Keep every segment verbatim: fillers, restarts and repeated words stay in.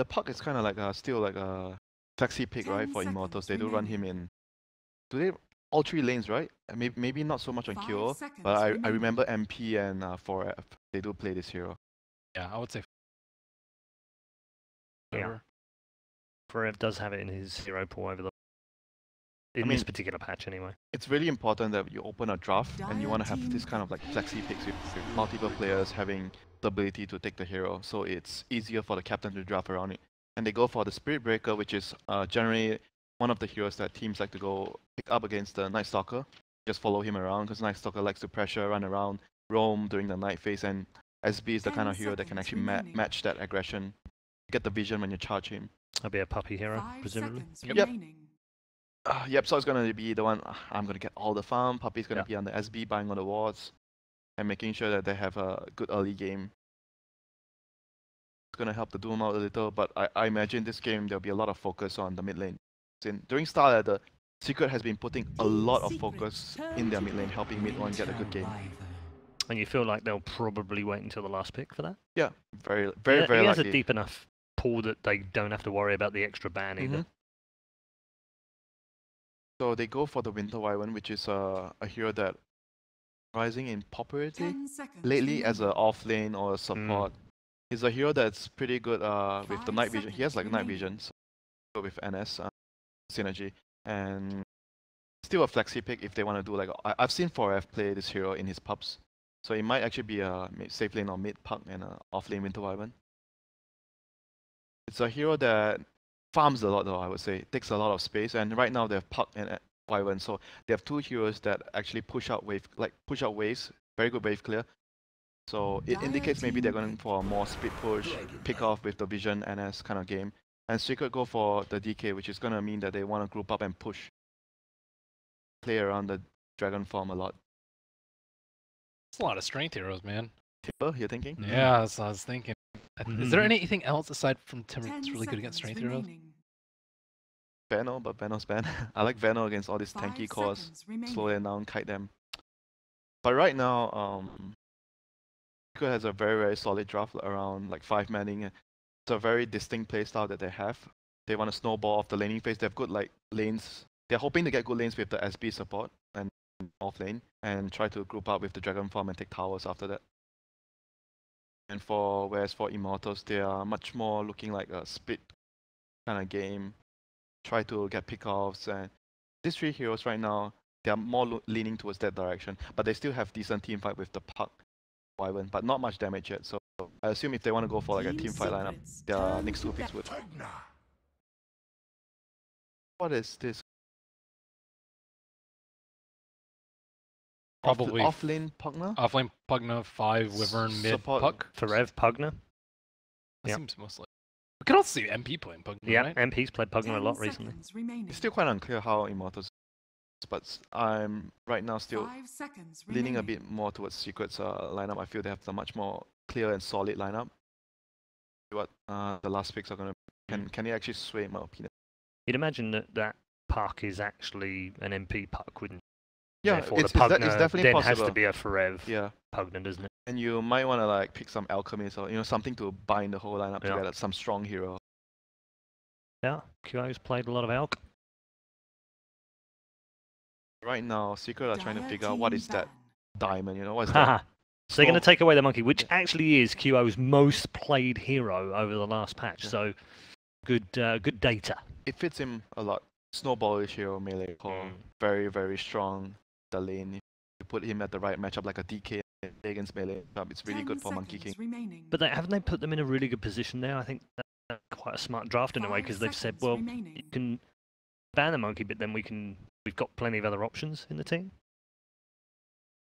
the puck is kind of like a, still like a taxi pick, right? For seconds, Immortals, they do run him in. Do they all three lanes, right? Maybe, maybe not so much on Q O, but I, I remember M P and uh, Forev, they do play this hero. Yeah, I would say. Yeah. Forev does have it in his hero pool over the. In I mean, this particular patch, anyway. It's really important that you open a draft Dire and you want to have this kind of like flexi picks with multiple players having the ability to take the hero, so it's easier for the captain to draft around it. And they go for the Spirit Breaker, which is uh, generally one of the heroes that teams like to go pick up against the Night Stalker. Just follow him around because Night Stalker likes to pressure, run around, roam during the night phase, and S B is the kind of hero that can actually ma match that aggression. Get the vision when you charge him. That'll be a Puppey hero, Five presumably. Yep. yep. Uh, yep, so it's going to be the one, uh, I'm going to get all the farm, Puppey's going to yeah. be on the S B buying all the wards, and making sure that they have a good early game. It's going to help the Doom out a little, but I, I imagine this game there'll be a lot of focus on the mid lane. In, during Starlight, the Secret has been putting a lot of focus in their mid lane, helping MidOne get a good game. And you feel like they'll probably wait until the last pick for that? Yeah, very, very, yeah, very he likely. He has a deep enough pool that they don't have to worry about the extra ban mm-hmm. either. So they go for the Winter Wyvern, which is uh, a hero that rising in popularity lately as an off lane or a support. Mm. He's a hero that's pretty good uh, with Five the night vision. He has like night vision, so with N S uh, synergy, and still a flexi pick if they want to do like a, I've seen Forev play this hero in his pubs, so it might actually be a safe lane or mid puck and an off lane Winter Wyvern. It's a hero that farms a lot though, I would say. It takes a lot of space, and right now they have Puck and Wyvern, so they have two heroes that actually push out wave, like push out waves, very good wave clear. So it indicates maybe they're going for a more speed push, pick off with the Vision N S kind of game. And Secret go for the D K, which is going to mean that they want to group up and push. Play around the Dragon form a lot. It's a lot of strength heroes, man. Timber, you're thinking? Yeah, that's what I was thinking. Mm-hmm. Is there anything else aside from Timber that's really good against strength remaining. heroes? Vano, but Vano's banned. I like Vano against all these Five tanky cores. Slow them down, kite them. But right now, um, Secret has a very, very solid draft around like five manning. It's a very distinct playstyle that they have. They want to snowball off the laning phase. They have good like lanes. They're hoping to get good lanes with the S B support and off lane, and try to group up with the Dragon farm and take towers after that. And for whereas for Immortals, they are much more looking like a split kind of game. Try to get pickoffs, and these three heroes right now, they are more leaning towards that direction. But they still have decent team fight with the Puck, Wyvern, but not much damage yet. So I assume if they want to go for like a team fight lineup, their next two picks would. What is this? Probably offlane Pugna? Offlane Pugna, five Wyvern, mid Puck. Forev Pugna. That seems mostly. We can also see M P playing Pugna, yeah, right? M P's played Pugna a lot recently. Remaining. It's still quite unclear how Immortals is, but I'm right now still leaning remaining. a bit more towards Secret's uh, lineup. I feel they have a much more clear and solid lineup. What uh, the last picks are going to be. Can, can it actually sway my opinion? You'd imagine that that Puck is actually an M P Puck, wouldn't you? Yeah, Therefore, it's, the Pugna it's, de it's definitely then possible. has to be a Forev yeah. Pugna, doesn't it? And you might want to like pick some alchemist or you know something to bind the whole lineup yeah. together. Some strong hero. Yeah, Q O's played a lot of alch. Right now, Secret are trying to figure out what is that diamond. You know what's that? So they're going to take away the monkey, which actually is Q O's most played hero over the last patch. Yeah. So good, uh, good data. It fits him a lot. Snowballish hero melee core, mm. very very strong. The lane, if you put him at the right matchup, like a D K against melee, it's really good for Monkey King. Remaining. But they, haven't they put them in a really good position now? I think that's quite a smart draft in Five a way, because they've said, well, remaining. you can ban the monkey, but then we can, we've got plenty of other options in the team.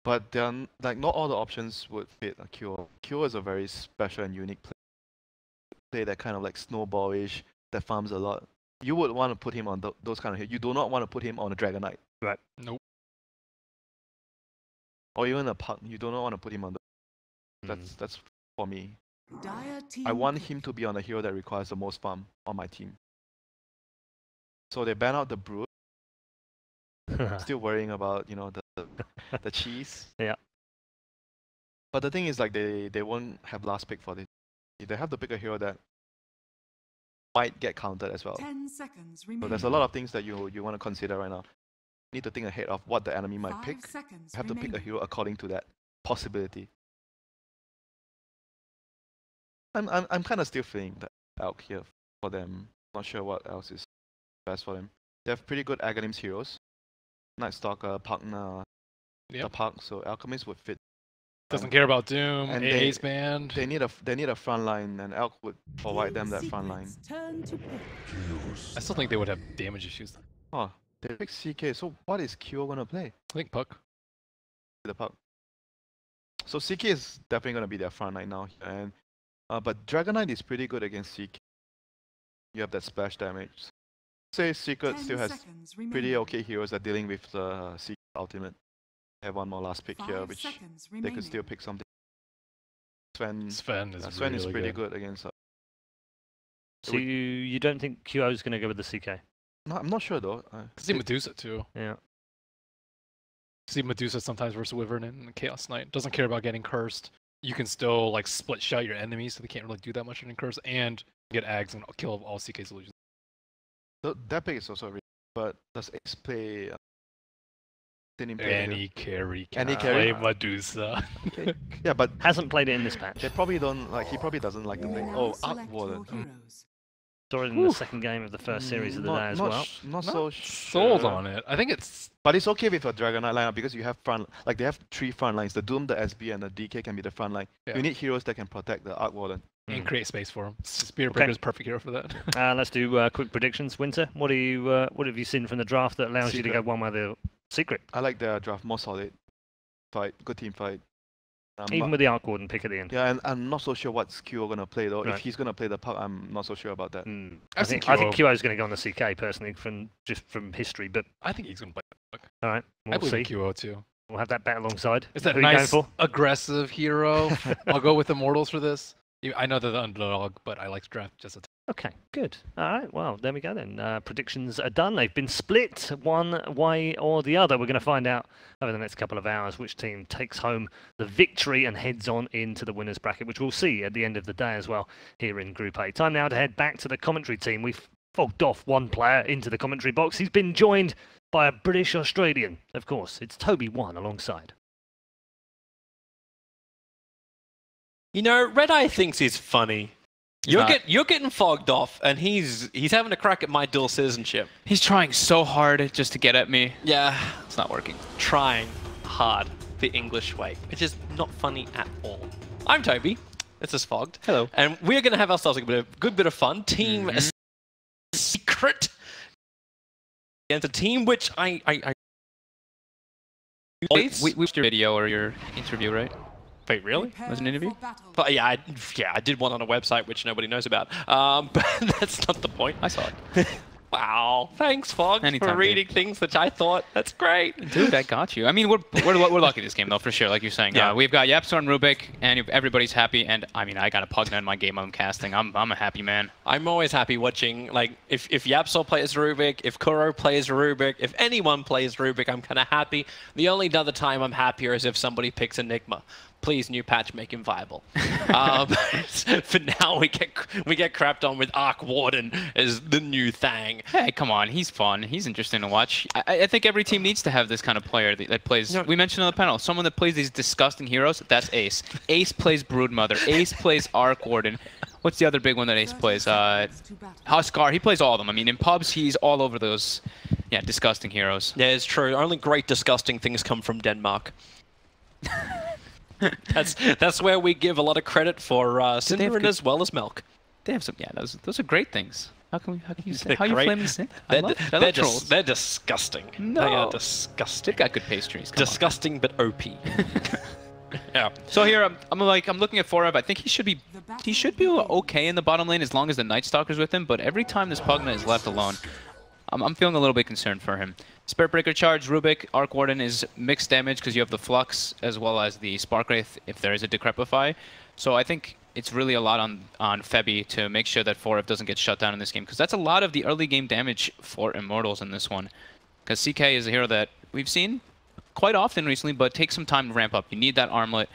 But then, like, not all the options would fit a Q O. Q O is a very special and unique play. Play that kind of like snowballish, that farms a lot. You would want to put him on th those kind of hits. You do not want to put him on a Dragonite. Right. Nope. Or even a Puck, you do not want to put him on the... Mm. That's, that's for me. I want him to be on a hero that requires the most farm on my team. So they ban out the Brood. Still worrying about, you know, the the, the cheese. Yeah. But the thing is, like, they, they won't have last pick for this. They have to pick a hero that might get countered as well. ten seconds remaining. So there's a lot of things that you you want to consider right now. You need to think ahead of what the enemy might Five pick. You have remaining. to pick a hero according to that possibility. I'm I'm I'm kind of still feeling that out here for them. Not sure what else is best for them. They have pretty good Aghanim's heroes. Night Stalker, Pugna, yep. the Pug, so Alchemist would fit. Doesn't um, care about Doom, and Ace band. They need a they need a front line, and Elk would provide them that front line. I still think they would have damage issues. Oh, they pick C K. So what is Q O gonna play? I think Puck. The Puck. So C K is definitely gonna be their front line now, and uh, but Dragonite is pretty good against C K. You have that splash damage. Say Secret still has remaining. pretty okay heroes that are dealing with the uh, Secret ultimate. They have one more last pick Five here, which remaining. they could still pick something. Sven, Sven is, uh, Sven really is pretty good, good against us. So, so we, you don't think Q O is going to go with the C K? No, I'm not sure though. I see Medusa too. Yeah. See Medusa sometimes versus Wyvern and Chaos Knight. Doesn't care about getting cursed. You can still like split shot your enemies, so they can't really do that much in curse, and get Ags and kill all C K's illusions. So that pick is also really but does Ace play uh, any carry can any carry play Medusa? Okay. Yeah, but hasn't played it in this patch. They probably don't like. He probably doesn't like the thing. Oh, Upwarden. Saw it in Oof. the second game of the first series of the not, day as not well. Not so not sure. sold on it. I think it's. But it's okay with a Dragonite lineup because you have front. Like they have three front lines: the Doom, the S B, and the D K can be the front line. Yeah. You need heroes that can protect the Upwarden. And create space for him. Spearbreaker okay. is perfect hero for that. uh, let's do uh, quick predictions. Winter, what do you uh, what have you seen from the draft that allows Secret. you to go one way or the other? Secret. I like the draft more solid fight, good team fight. Um, Even with the Arc Warden pick at the end. Yeah, and I'm not so sure what's Q O gonna play though. Right. If he's gonna play the Puck, I'm not so sure about that. Mm. I, I think Q O. I think Q O's gonna go on the C K personally, from just from history. But I think he's gonna play the Puck. All right, we'll I believe see. Q O too. We'll have that bet alongside. Is that Who nice aggressive hero? I'll go with Immortals for this. I know they're the underdog, but I like to draft just a time. Okay, good. All right, well, there we go then. Uh, predictions are done. They've been split one way or the other. We're going to find out over the next couple of hours which team takes home the victory and heads on into the winner's bracket, which we'll see at the end of the day as well here in Group A. Time now to head back to the commentary team. We've fogged off one player into the commentary box. He's been joined by a British Australian, of course. It's Toby one alongside. You know, Red Eye thinks he's funny. You're, get, you're getting fogged off, and he's he's having a crack at my dual citizenship. He's trying so hard just to get at me. Yeah, it's not working. Trying hard the English way, which is not funny at all. I'm Toby. This is Fogged. Hello. And we're going to have ourselves a bit of, good bit of fun. Team mm-hmm. Secret. And a team which I... I, I we, we watched your video or your interview, right? Wait, really? Was an interview? But yeah, I, yeah, I did one on a website which nobody knows about. Um, but that's not the point. I saw it. Wow! Thanks, Fogged, Anytime, for reading dude. things that I thought. That's great, dude. I got you. I mean, we're we're, we're lucky this game though, for sure. Like you're saying, yeah. Uh, we've got YapzOr and Rubik, and everybody's happy. And I mean, I got a Pugna in my game. I'm casting. I'm I'm a happy man. I'm always happy watching. Like if if YapzOr plays Rubik, if Kuro plays Rubik, if anyone plays Rubik, I'm kind of happy. The only other time I'm happier is if somebody picks Enigma. Please, new patch, make him viable. um, for now, we get we get crapped on with Arc Warden as the new thing. Hey, come on, he's fun. He's interesting to watch. I, I think every team needs to have this kind of player that, that plays. No. We mentioned on the panel, someone that plays these disgusting heroes. That's Ace. Ace plays Broodmother. Ace plays Arc Warden. What's the other big one that Ace plays? Uh, Huskar. He plays all of them. I mean, in pubs, he's all over those. Yeah, disgusting heroes. Yeah, it's true. Only great disgusting things come from Denmark. that's that's where we give a lot of credit for uh, Cinderin as well as Milk. They have some, yeah. Those those are great things. How can we? How can you say? How are you flaming Cinderin? They're, love, they're, they're, dis they're disgusting. No. They are disgusting. They've got good pastries. Come disgusting on. But O P. Yeah. So here I'm, I'm like I'm looking at Forev. I think he should be he should be okay in the bottom lane as long as the Night Stalker's with him. But every time this Pugna is left alone, I'm I'm feeling a little bit concerned for him. Spiritbreaker Charge, Rubik, Arc Warden is mixed damage because you have the Flux as well as the Sparkwraith if there is a Decrepify. So I think it's really a lot on, on Febby to make sure that Forev doesn't get shut down in this game because that's a lot of the early game damage for Immortals in this one. Because C K is a hero that we've seen quite often recently but takes some time to ramp up. You need that armlet.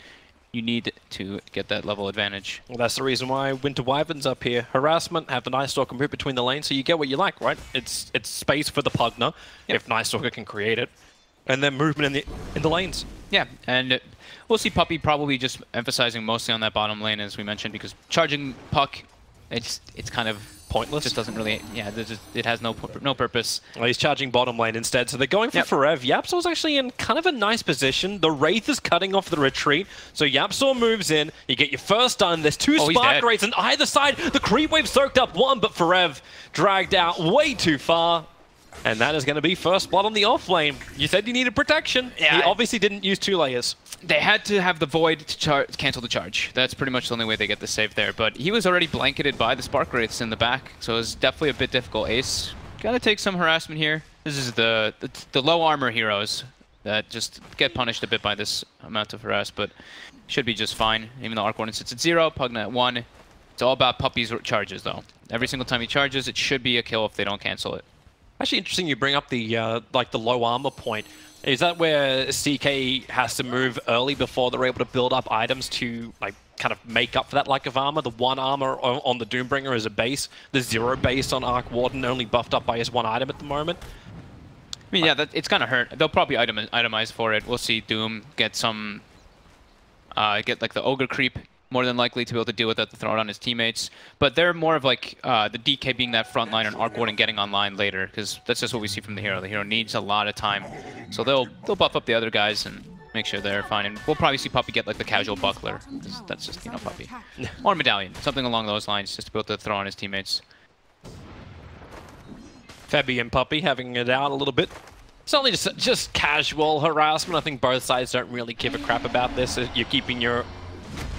You need to get that level advantage. Well, that's the reason why Winter Wyvern's up here. Harassment, have the Nightstalker move between the lanes, so you get what you like, right? It's it's space for the Pugna, yep. if Nightstalker can create it. And then movement in the in the lanes. Yeah, and we'll see Puppey probably just emphasizing mostly on that bottom lane, as we mentioned, because charging Puck, it's it's kind of pointless. Just doesn't really, yeah. Just, it has no no purpose. Well, he's charging bottom lane instead, so they're going for yep. Forev. YapzOr's actually in kind of a nice position. The Wraith is cutting off the retreat, so YapzOr moves in. You get your first stun. There's two oh, spark rays on either side. The creep wave soaked up one, but Forev dragged out way too far. And that is going to be first blood on the off lane. You said you needed protection. Yeah, he obviously didn't use two layers. They had to have the Void to char cancel the charge. That's pretty much the only way they get the save there. But he was already blanketed by the Spark Wraiths in the back, so it was definitely a bit difficult. Ace, got to take some harassment here. This is the, the the low armor heroes that just get punished a bit by this amount of harass, but should be just fine. Even though Arc Warden sits at zero, Pugna at one. It's all about Puppy's charges, though. Every single time he charges, it should be a kill if they don't cancel it. Actually, interesting you bring up the uh, like the low armor point. Is that where C K has to move early before they're able to build up items to like kind of make up for that lack of armor? The one armor on the Doombringer is a base. The zero base on Arc Warden only buffed up by his one item at the moment. I mean, yeah, that, it's gonna hurt. They'll probably item itemize for it. We'll see Doom get some, uh, get like the Ogre creep. More than likely to be able to deal with that, to throw it on his teammates. But they're more of like uh, the D K being that front line and Arc Warden getting online later, because that's just what we see from the hero. The hero needs a lot of time. So they'll they'll buff up the other guys and make sure they're fine. And we'll probably see Puppey get like the casual buckler. That's just, you know, Puppey. Or medallion, something along those lines, just to be able to throw on his teammates. Febby and Puppey having it out a little bit. Certainly just, just casual harassment. I think both sides don't really give a crap about this. You're keeping your...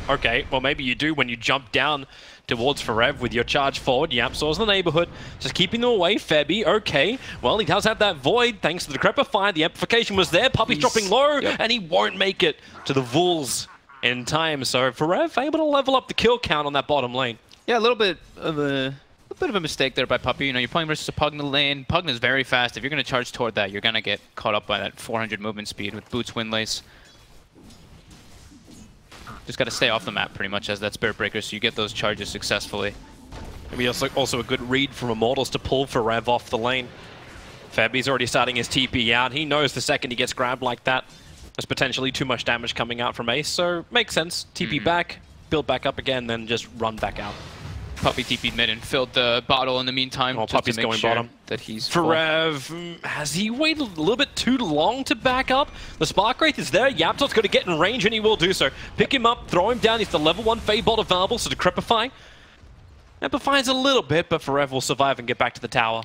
Okay, well maybe you do when you jump down towards Forev with your charge forward. YapzOr's in the neighborhood, just keeping them away. Febby, okay. Well, he does have that Void, thanks to the Decrepify. The amplification was there. Puppy's dropping low, yep. and he won't make it to the Vools in time. So Forev able to level up the kill count on that bottom lane. Yeah, a little bit of a... A bit of a mistake there by Puppey. You know, you're playing versus a Pugna lane. Pugna's very fast. If you're going to charge toward that, you're going to get caught up by that four hundred movement speed with Boots Windlace. Just got to stay off the map pretty much as that Spirit Breaker, so you get those charges successfully. Maybe also, also a good read from Immortals to pull Forev off the lane. Fabby's already starting his T P out. He knows the second he gets grabbed like that, there's potentially too much damage coming out from Ace, so makes sense. T P mm-hmm. back, build back up again, then just run back out. Puppey T P'd mid and filled the bottle in the meantime. Oh, Puppy's going sure bottom. That he's Forev, has he waited a little bit too long to back up? The Spark Wraith is there. YapzOr's going to get in range, and he will do so. Pick him up, throw him down. He's the level one Feybolt available, so Decrepify. Amplifies a little bit, but Forev will survive and get back to the tower.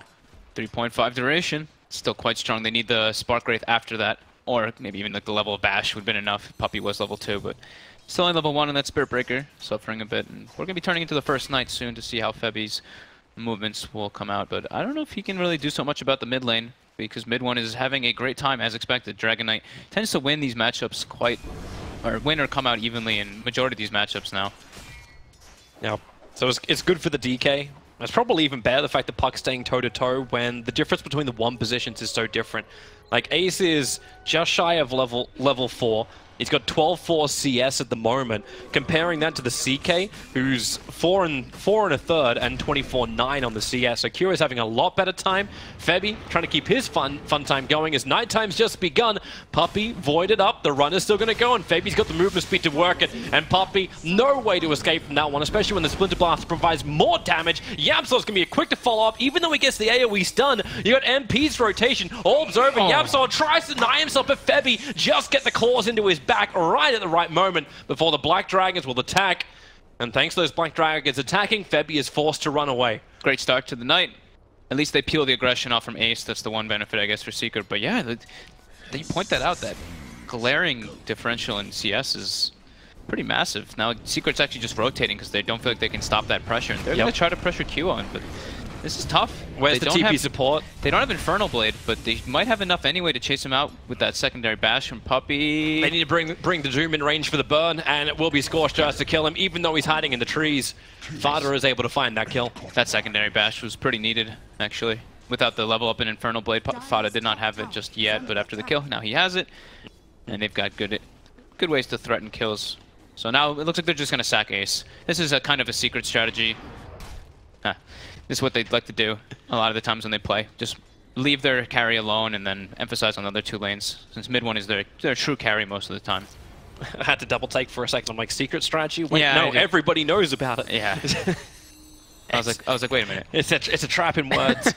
three point five duration. Still quite strong. They need the Spark Wraith after that. Or maybe even like the level of Bash would have been enough. Puppey was level two, but... Still on level one in that Spirit Breaker, suffering a bit, and we're gonna be turning into the first Knight soon to see how Febby's movements will come out. But I don't know if he can really do so much about the mid lane, because MidOne is having a great time as expected. Dragon Knight tends to win these matchups quite, or win or come out evenly in majority of these matchups now. Yeah, so it's it's good for the D K. It's probably even better the fact that Puck's staying toe to toe when the difference between the one positions is so different. Like Ace is just shy of level level four. He's got twelve four C S at the moment. Comparing that to the C K, who's four and four and a third and twenty-four nine on the C S. So Q O is having a lot better time. Febby trying to keep his fun fun time going as nighttime's just begun. Puppey voided up. The run is still going to go, and Febby's got the movement speed to work it. And Puppey, no way to escape from that one, especially when the Splinter Blast provides more damage. YapzOr's going to be quick to follow up, even though he gets the AoE stun. You got M P's rotation. Orbs over. Oh. YapzOr tries to deny himself, but Febby just get the claws into his back right at the right moment before the Black Dragons will attack. And thanks to those Black Dragons attacking, Febby is forced to run away. Great start to the night. At least they peel the aggression off from Ace. That's the one benefit, I guess, for Secret. But yeah, they, they point that out. That glaring differential in C S is pretty massive. Now, Secret's actually just rotating because they don't feel like they can stop that pressure. And they're yep. going to try to pressure Q on, but this is tough. Where's they the T P have, support? They don't have Infernal Blade, but they might have enough anyway to chase him out with that secondary bash from Puppey. They need to bring bring the Doom in range for the burn, and it will be Scorch tries to kill him, even though he's hiding in the trees. FATA is able to find that kill. That secondary bash was pretty needed, actually. Without the level up in Infernal Blade, FATA did not have it just yet, but after the kill, now he has it. And they've got good good ways to threaten kills. So now it looks like they're just going to sack Ace. This is a kind of a secret strategy. Huh. This is what they'd like to do a lot of the times when they play. Just leave their carry alone and then emphasize on the other two lanes, since MidOne is their, their true carry most of the time. I had to double take for a second. I'm like, secret strategy? Wait, yeah, no, everybody knows about it. Yeah. I was like, I was like, wait a minute. It's a, it's a trap in words.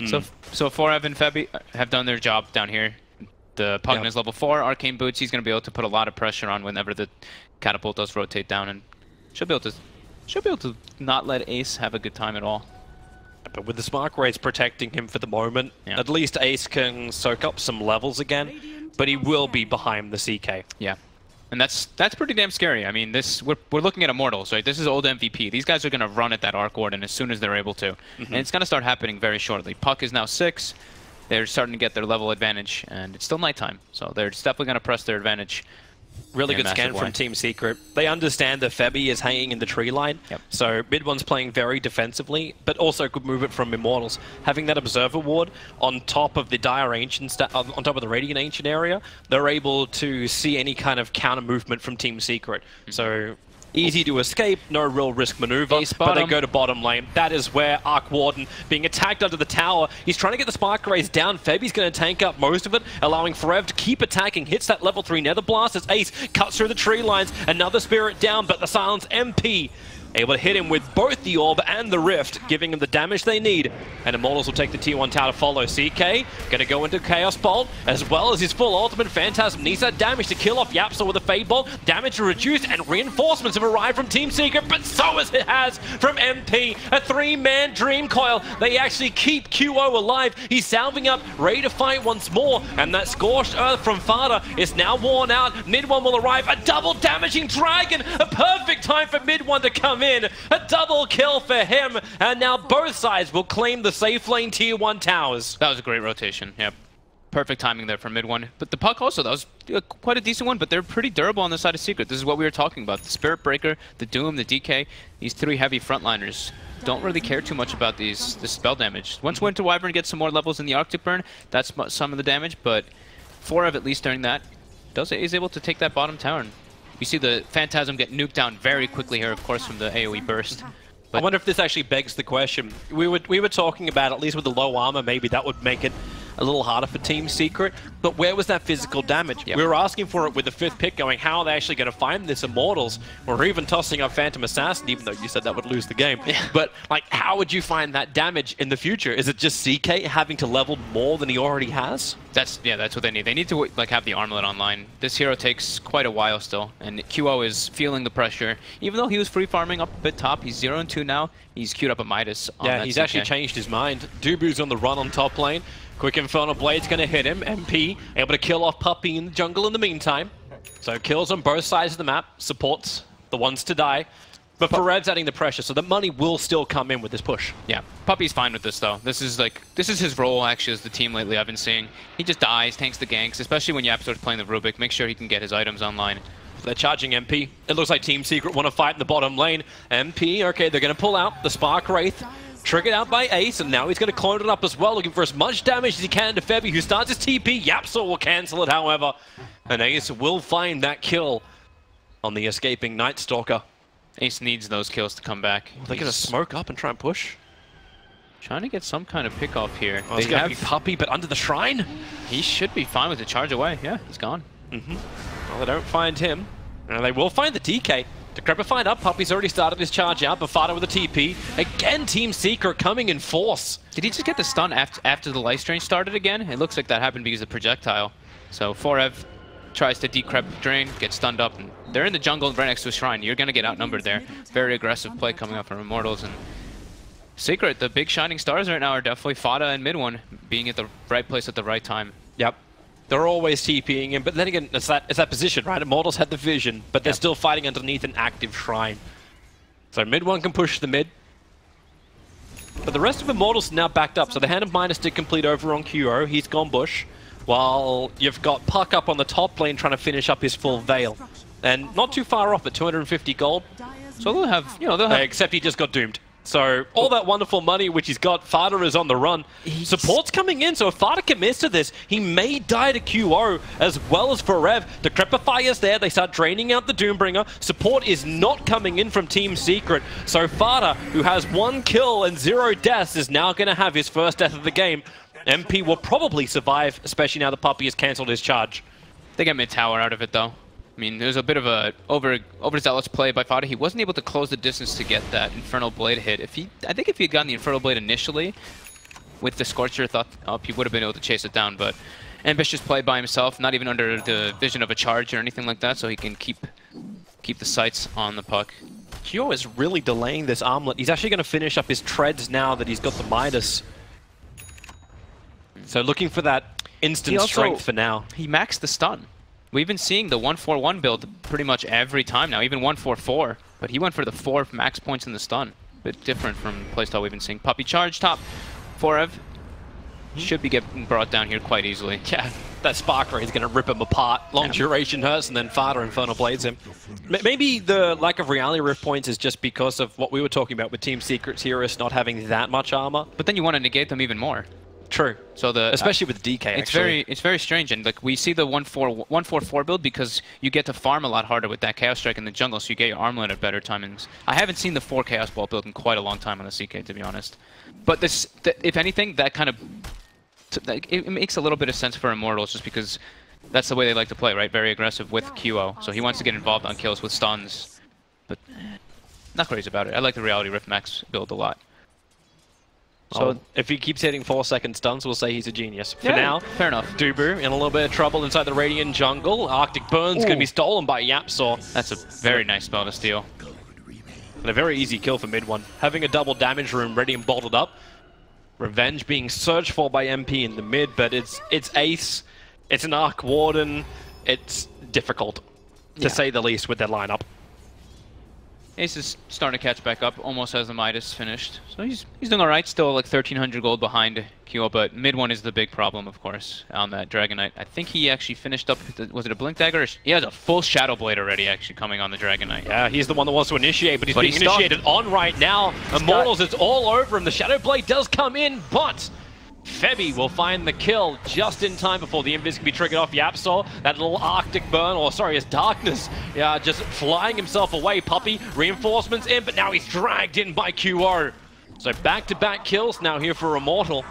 mm. So, so Forev and Febby have done their job down here. The Pugna yep. is level four, Arcane Boots. He's going to be able to put a lot of pressure on whenever the catapult does rotate down, and should be able to, should be able to not let Ace have a good time at all. But with the Spark Rays protecting him for the moment, yeah. at least Ace can soak up some levels again. But he will be behind the C K. Yeah, and that's that's pretty damn scary. I mean, this we're we're looking at Immortals, right? This is old M V P. These guys are going to run at that Arc Warden as soon as they're able to, mm-hmm. and it's going to start happening very shortly. Puck is now six. They're starting to get their level advantage, and it's still nighttime, so they're definitely going to press their advantage. Really good scan way. from Team Secret. They understand that Febby is hanging in the tree line, yep. so MidOne's playing very defensively, but also could move it from Immortals. Having that Observer Ward on top of the Dire Ancient, on top of the Radiant Ancient area, they're able to see any kind of counter movement from Team Secret. Mm-hmm. So easy to escape, no real risk maneuver, but they go to bottom lane. That is where Arc Warden being attacked under the tower. He's trying to get the Spark Rays down. Febby's going to tank up most of it, allowing Forev to keep attacking. Hits that level three Nether Blast as Ace cuts through the tree lines. Another Spirit down, but the Silence M P able to hit him with both the Orb and the Rift, giving him the damage they need. And Immortals will take the T one tower to follow. C K going to go into Chaos Bolt, as well as his full ultimate Phantasm. Needs that damage to kill off YapzOr with a Fade Bolt. Damage reduced, and reinforcements have arrived from Team Secret, but so as it has from M P. A three-man Dream Coil. They actually keep Q O alive. He's salving up, ready to fight once more. And that Scorched Earth from FATA is now worn out. MidOne will arrive. A double damaging Dragon. A perfect time for MidOne to come in. A double kill for him, and now both sides will claim the safe lane T one towers. That was a great rotation, yep. Perfect timing there for MidOne. But the Puck also, that was quite a decent one, but they're pretty durable on the side of Secret. This is what we were talking about. The Spirit Breaker, the Doom, the D K, these three heavy frontliners don't really care too much about these the spell damage. Once Winter Wyvern gets some more levels in the Arctic Burn, that's some of the damage, but Forev, at least during that, does is able to take that bottom tower. You see the Phantasm get nuked down very quickly here, of course, from the AoE burst. But I wonder if this actually begs the question. We were, we were talking about, at least with the low armor, maybe that would make it a little harder for Team Secret. But where was that physical damage? Yep. We were asking for it with the fifth pick, going, how are they actually going to find this Immortals? Or even tossing up Phantom Assassin, even though you said that would lose the game. Yeah. But, like, how would you find that damage in the future? Is it just C K having to level more than he already has? That's yeah, that's what they need. They need to like have the armlet online. This hero takes quite a while still, and Q O is feeling the pressure. Even though he was free farming up a bit top, he's zero and two now. He's queued up a Midas. On yeah, that he's C K. Actually changed his mind. Dubu's on the run on top lane. Quick Infernal Blade's gonna hit him. M P able to kill off Puppey in the jungle in the meantime. So kills on both sides of the map. Supports the ones to die. But Forev's adding the pressure, so the money will still come in with this push. Yeah, Puppy's fine with this though. This is like this is his role actually as the team lately I've been seeing. He just dies, tanks the ganks, especially when YapzOr's playing the Rubik. Make sure he can get his items online. They're charging M P. It looks like Team Secret want to fight in the bottom lane. M P, okay, they're going to pull out the Spark Wraith. Triggered out by Ace, and now he's going to clone it up as well, looking for as much damage as he can to Febby, who starts his T P. YapzOr will cancel it, however. And Ace will find that kill on the escaping Night Stalker. Ace needs those kills to come back. Well, they're going to smoke up and try and push. Trying to get some kind of pick-off here. Oh, they have Puppey, but under the Shrine? He should be fine with the charge away. Yeah, he's gone. Mm-hmm. Well, they don't find him. And they will find the D K. Decrepified up, Puppy's already started his charge out, Bafada with a T P. Again, Team Secret coming in force. Did he just get the stun after, after the Life Drain started again? It looks like that happened because of the projectile. So Forev tries to decrep Drain, gets stunned up, and they're in the jungle right next to a Shrine. You're going to get outnumbered there. Very aggressive play coming up from Immortals. And Secret, the big shining stars right now are definitely FATA and MidOne, being at the right place at the right time. Yep. They're always TPing him, but then again, it's that, it's that position, right? Immortals had the vision, but they're yep. still fighting underneath an active Shrine. So MidOne can push the mid. But the rest of Immortals are now backed up, so the Hand of Midas did complete over on Q O. He's gone bush, while you've got Puck up on the top lane trying to finish up his full Veil. And not too far off at two hundred fifty gold. So they'll have, you know, they'll have... Except he just got doomed. So all that wonderful money which he's got, FATA is on the run. He's... Support's coming in, so if FATA commits to this, he may die to Q O as well as Forev. Decrepify is there, they start draining out the Doombringer. Support is not coming in from Team Secret. So FATA, who has one kill and zero deaths, is now going to have his first death of the game. M P will probably survive, especially now the Puppey has cancelled his charge. They get mid-tower out of it, though. I mean, there's a bit of a over overzealous play by FATA. He wasn't able to close the distance to get that Infernal Blade hit. If he, I think if he had gotten the Infernal Blade initially with the Scorcher thought up, he would have been able to chase it down, but ambitious play by himself, not even under the vision of a charge or anything like that, so he can keep keep the sights on the puck. Q O is really delaying this Armlet. He's actually going to finish up his treads now that he's got the Midas. So looking for that instant also, strength for now. He maxed the stun. We've been seeing the one four one build pretty much every time now, even one four four. But he went for the four max points in the stun. A bit different from playstyle we've been seeing. Puppey charge top. Forev should be getting brought down here quite easily. Yeah, that Spark Ray is going to rip him apart. Long yeah. duration hurts, and then FATA Infernal Blades him. Maybe the lack of Reality Rift points is just because of what we were talking about with Team Secret's heroes not having that much armor. But then you want to negate them even more. True. So the especially with D K, actually. It's very it's very strange, and like we see the one four four build because you get to farm a lot harder with that Chaos Strike in the jungle, so you get your armlet at better timings. I haven't seen the four Chaos Ball build in quite a long time on the C K, to be honest. But this, th if anything, that kind of it, it makes a little bit of sense for Immortals just because that's the way they like to play, right? Very aggressive with Q O, so he wants to get involved on kills with stuns, but not crazy about it. I like the Reality Rift Max build a lot. So oh. if he keeps hitting four second stuns, we'll say he's a genius. For yeah, now, fair enough. Dubu in a little bit of trouble inside the Radiant Jungle. Arctic Burn's going to be stolen by YapzOr. That's a very nice spell to steal. And a very easy kill for MidOne. Having a double damage room ready and bolted up. Revenge being searched for by M P in the mid, but it's it's Ace, it's an Arc Warden. It's difficult, to yeah. say the least, with their lineup. Ace is starting to catch back up, almost has the Midas finished. So he's he's doing alright, still like thirteen hundred gold behind Q O, but MidOne is the big problem, of course, on that Dragonite. I think he actually finished up, the, was it a Blink Dagger? He has a full Shadow Blade already actually coming on the Dragonite. Yeah, he's the one that wants to initiate, but he's but being he's initiated stopped. on right now. He's Immortals, got... it's all over him. The Shadow Blade does come in, but Febby will find the kill just in time before the invis can be triggered off YapzOr. That little Arctic burn, or sorry, his darkness, yeah, just flying himself away. Puppey, reinforcements in, but now he's dragged in by Q O. So back-to-back kills now here for Immortal.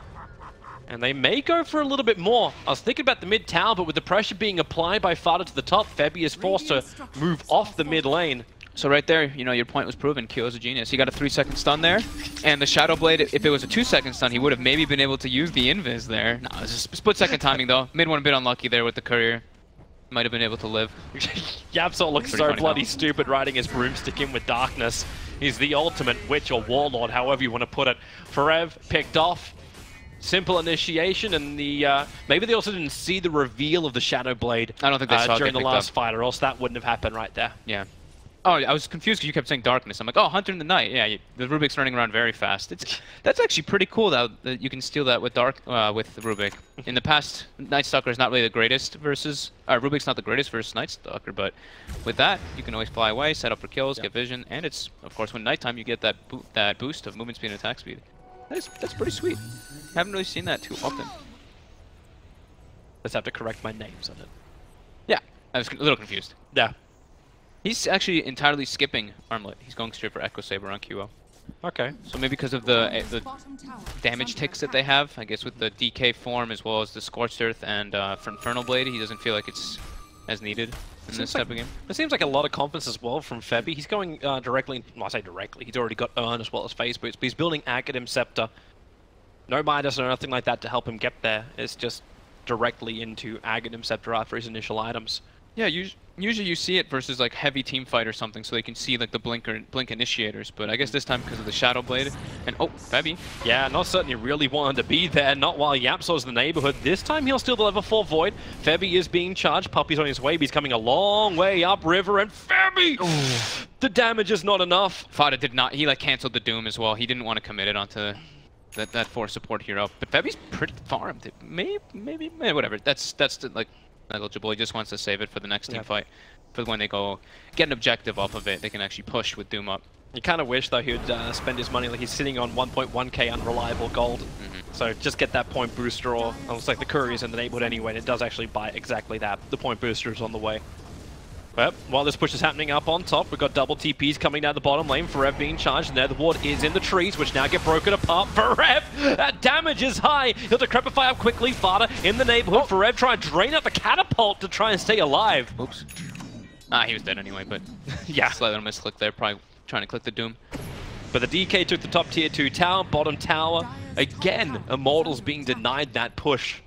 And they may go for a little bit more. I was thinking about the mid tower, but with the pressure being applied by FATA to the top, Febby is forced to move off the mid lane. So right there, you know, your point was proven. Q O's a genius. He got a three second stun there, and the Shadow Blade, if it was a two second stun, he would have maybe been able to use the invis there. No, it was a split second timing, though. MidOne a bit unlucky there with the courier. Might have been able to live. YapzOr looks so bloody now. stupid riding his broomstick in with darkness. He's the ultimate witch or warlord, however you want to put it. Forev picked off. Simple initiation, and the uh, maybe they also didn't see the reveal of the Shadow Blade I don't think they uh, saw during the last fight, or else that wouldn't have happened right there. Yeah. Oh, I was confused because you kept saying darkness. I'm like, oh, Hunter in the Night. Yeah, you, the Rubik's running around very fast. It's that's actually pretty cool though, that you can steal that with dark uh, with Rubik. In the past, Night Stalker is not really the greatest versus. Uh, Rubik's not the greatest versus Night Stalker, but with that you can always fly away, set up for kills, yeah. get vision, and it's of course when nighttime you get that bo that boost of movement speed and attack speed. That's that's pretty sweet. Haven't really seen that too often. Let's have to correct my names on it. Yeah, I was a little confused. Yeah. He's actually entirely skipping Armlet. He's going straight for Echo Saber on Q O. Okay. So maybe because of the, uh, the damage ticks that they have, I guess with the D K form as well as the Scorched Earth and uh, Infernal Blade, he doesn't feel like it's as needed in seems this type like, of game. It seems like a lot of confidence as well from Febby. He's going uh, directly, well I say directly, he's already got Urn as well as Phase Boots, but he's building Academ Scepter. No Midas or nothing like that to help him get there. It's just directly into Academ Scepter after his initial items. Yeah, you, usually you see it versus like heavy team fight or something, so they can see like the blinker, blink initiators. But I guess this time because of the Shadow Blade, and oh, Febby. Yeah, not certain he really wanted to be there. Not while YapzOr's in the neighborhood. This time he'll steal the level four void. Febby is being charged. Puppey's on his way, but he's coming a long way up river, and Febby, ooh, the damage is not enough. FATA did not. He like canceled the Doom as well. He didn't want to commit it onto that that four support hero. But Febby's pretty farmed. Maybe, maybe, maybe whatever. That's that's the, like. Negligible. He just wants to save it for the next team yeah. fight. For when they go get an objective off of it, they can actually push with Doom up. You kind of wish though he would uh, spend his money, like he's sitting on one point one K unreliable gold. Mm-hmm. So just get that point booster, or almost like the courier is in the neighborhood anyway, and it does actually buy exactly that. The point booster is on the way. Well, while this push is happening up on top, we've got double T Ps coming down the bottom lane. Forev being charged in there. The ward is in the trees, which now get broken apart. Forev, that damage is high. He'll decrepify up quickly. Fada in the neighborhood. Oh. Forev trying to drain out the catapult to try and stay alive. Oops. Ah, he was dead anyway, but yeah. Slightly misclick there, probably trying to click the Doom. But the D K took the top tier two tower, bottom tower. Again, Immortals being denied that push.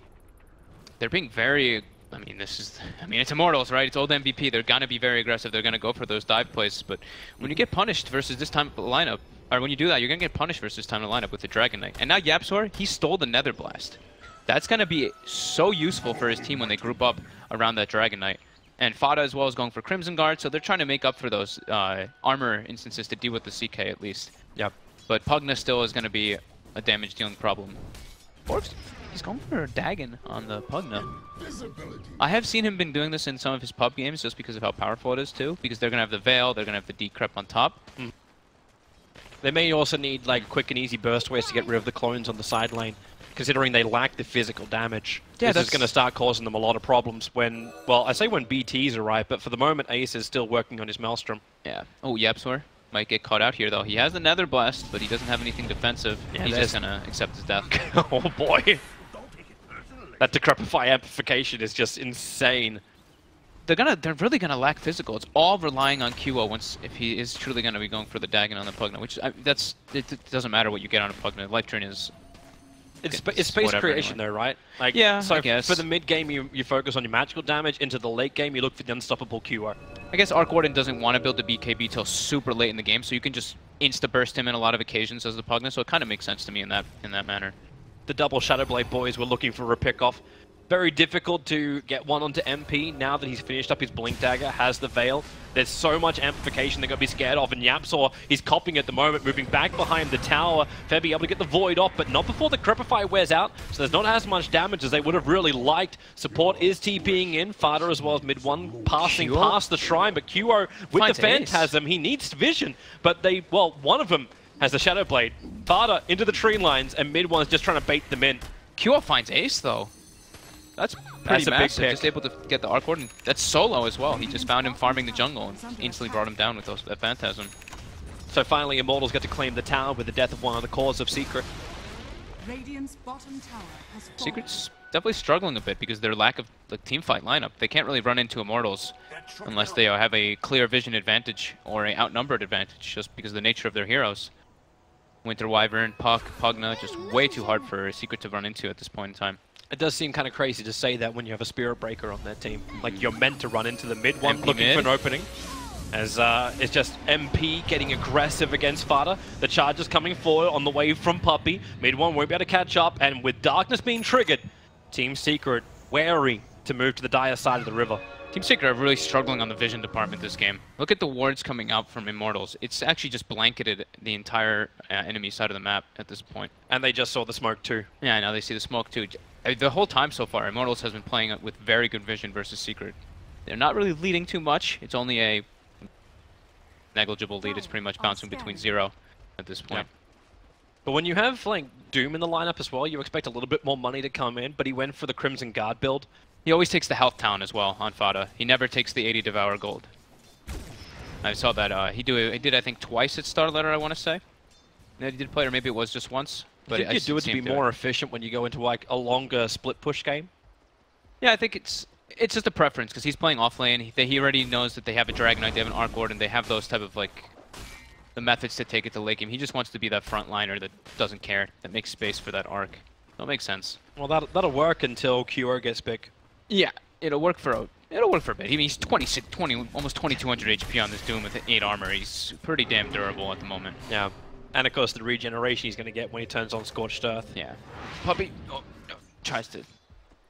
They're being very... I mean, this is, I mean, it's Immortals, right? It's old M V P. They're going to be very aggressive. They're going to go for those dive plays. But when you get punished versus this time of the lineup, or when you do that, you're going to get punished versus time of the lineup with the Dragon Knight. And now YapzOr, he stole the Nether Blast. That's going to be so useful for his team when they group up around that Dragon Knight. And FATA as well is going for Crimson Guard, so they're trying to make up for those uh, armor instances to deal with the C K at least. Yep. But Pugna still is going to be a damage dealing problem. Forbes? He's going for a Dagon on the Pugna. I have seen him been doing this in some of his pub games just because of how powerful it is too. Because they're going to have the Veil, they're going to have the Decrep on top. Mm. They may also need like quick and easy burst ways to get rid of the clones on the side lane, considering they lack the physical damage. Yeah, this that's... is going to start causing them a lot of problems when, well, I say when B Ts arrive, but for the moment Ace is still working on his Maelstrom. Yeah. Oh, YapzOr might get caught out here though. He has the Nether Blast, but he doesn't have anything defensive. Yeah, He's there's... just going to accept his death. Oh boy. That decrepify amplification is just insane. They're gonna, they're really gonna lack physical. It's all relying on Q O once if he is truly gonna be going for the Dagon on the Pugna, which I, that's it, it. Doesn't matter what you get on a Pugna. Life Drain is. It's, it's, it's space creation anyway. Though, right? Like, yeah, so I guess. For the mid game, you you focus on your magical damage. Into the late game, you look for the unstoppable Q O. I guess Arc Warden doesn't want to build the B K B till super late in the game, so you can just insta burst him in a lot of occasions as the Pugna. So it kind of makes sense to me in that in that manner. The double Shadowblade boys were looking for a pick-off. Very difficult to get one onto M P now that he's finished up his Blink Dagger, has the Veil. There's so much amplification they're going to be scared of, and YapzOr, he's copying at the moment, moving back behind the tower. Febby able to get the Void off, but not before the Crepify wears out, so there's not as much damage as they would have really liked. Support is TPing in, Fada as well as MidOne passing Q O past the Shrine, but Q O with Finds the Phantasm, Ace. He needs vision, but they, well, one of them has the Shadow Blade. Fada into the tree lines, and MidOne's just trying to bait them in. Q O finds Ace, though. That's pretty That's a massive. Big pick. Just able to get the Arc Warden. That's solo as well. He just found him farming the jungle and instantly brought him down with those, that Phantasm. So finally, Immortals get to claim the tower with the death of one of the cores of Secret. Radiant's bottom tower has fallen. Secret's definitely struggling a bit because of their lack of like, teamfight lineup. They can't really run into Immortals unless they have a clear vision advantage or an outnumbered advantage just because of the nature of their heroes. Winter Wyvern, Puck, Pugna, just way too hard for Secret to run into at this point in time. It does seem kind of crazy to say that when you have a Spirit Breaker on that team. Like, you're meant to run into the mid one, M P looking mid. for an opening. As uh, it's just M P getting aggressive against FATA. The charge is coming forward on the way from Puppey. Mid one won't be able to catch up, and with Darkness being triggered, Team Secret wary to move to the dire side of the river. Team Secret are really struggling on the vision department this game. Look at the wards coming out from Immortals. It's actually just blanketed the entire uh, enemy side of the map at this point. And they just saw the smoke too. Yeah, I know, they see the smoke too. The whole time so far, Immortals has been playing with very good vision versus Secret. They're not really leading too much. It's only a negligible lead. It's pretty much bouncing between zero at this point. Yeah. But when you have like Doom in the lineup as well, you expect a little bit more money to come in, but he went for the Crimson Guard build. He always takes the health town as well on FATA. He never takes the eighty Devour Gold. I saw that. Uh, he, do, he did, I think, twice at Star Letter, I want to say. That he did play, or maybe it was just once. But I you do it to be more it. efficient when you go into like a longer split push game? Yeah, I think it's it's just a preference, because he's playing off lane. He, he already knows that they have a Dragon Knight, they have an Arc Warden, and they have those type of, like, the methods to take it to late game. He just wants to be that front liner that doesn't care, that makes space for that arc. That makes sense. Well, that'll, that'll work until Q O gets big. Yeah, it'll work for a, it'll work for a bit. I mean, he's twenty-six, twenty, almost twenty-two hundred H P on this Doom with eight armor. He's pretty damn durable at the moment. Yeah, and of course the regeneration he's going to get when he turns on Scorched Earth. Yeah, Puppey oh, no, tries to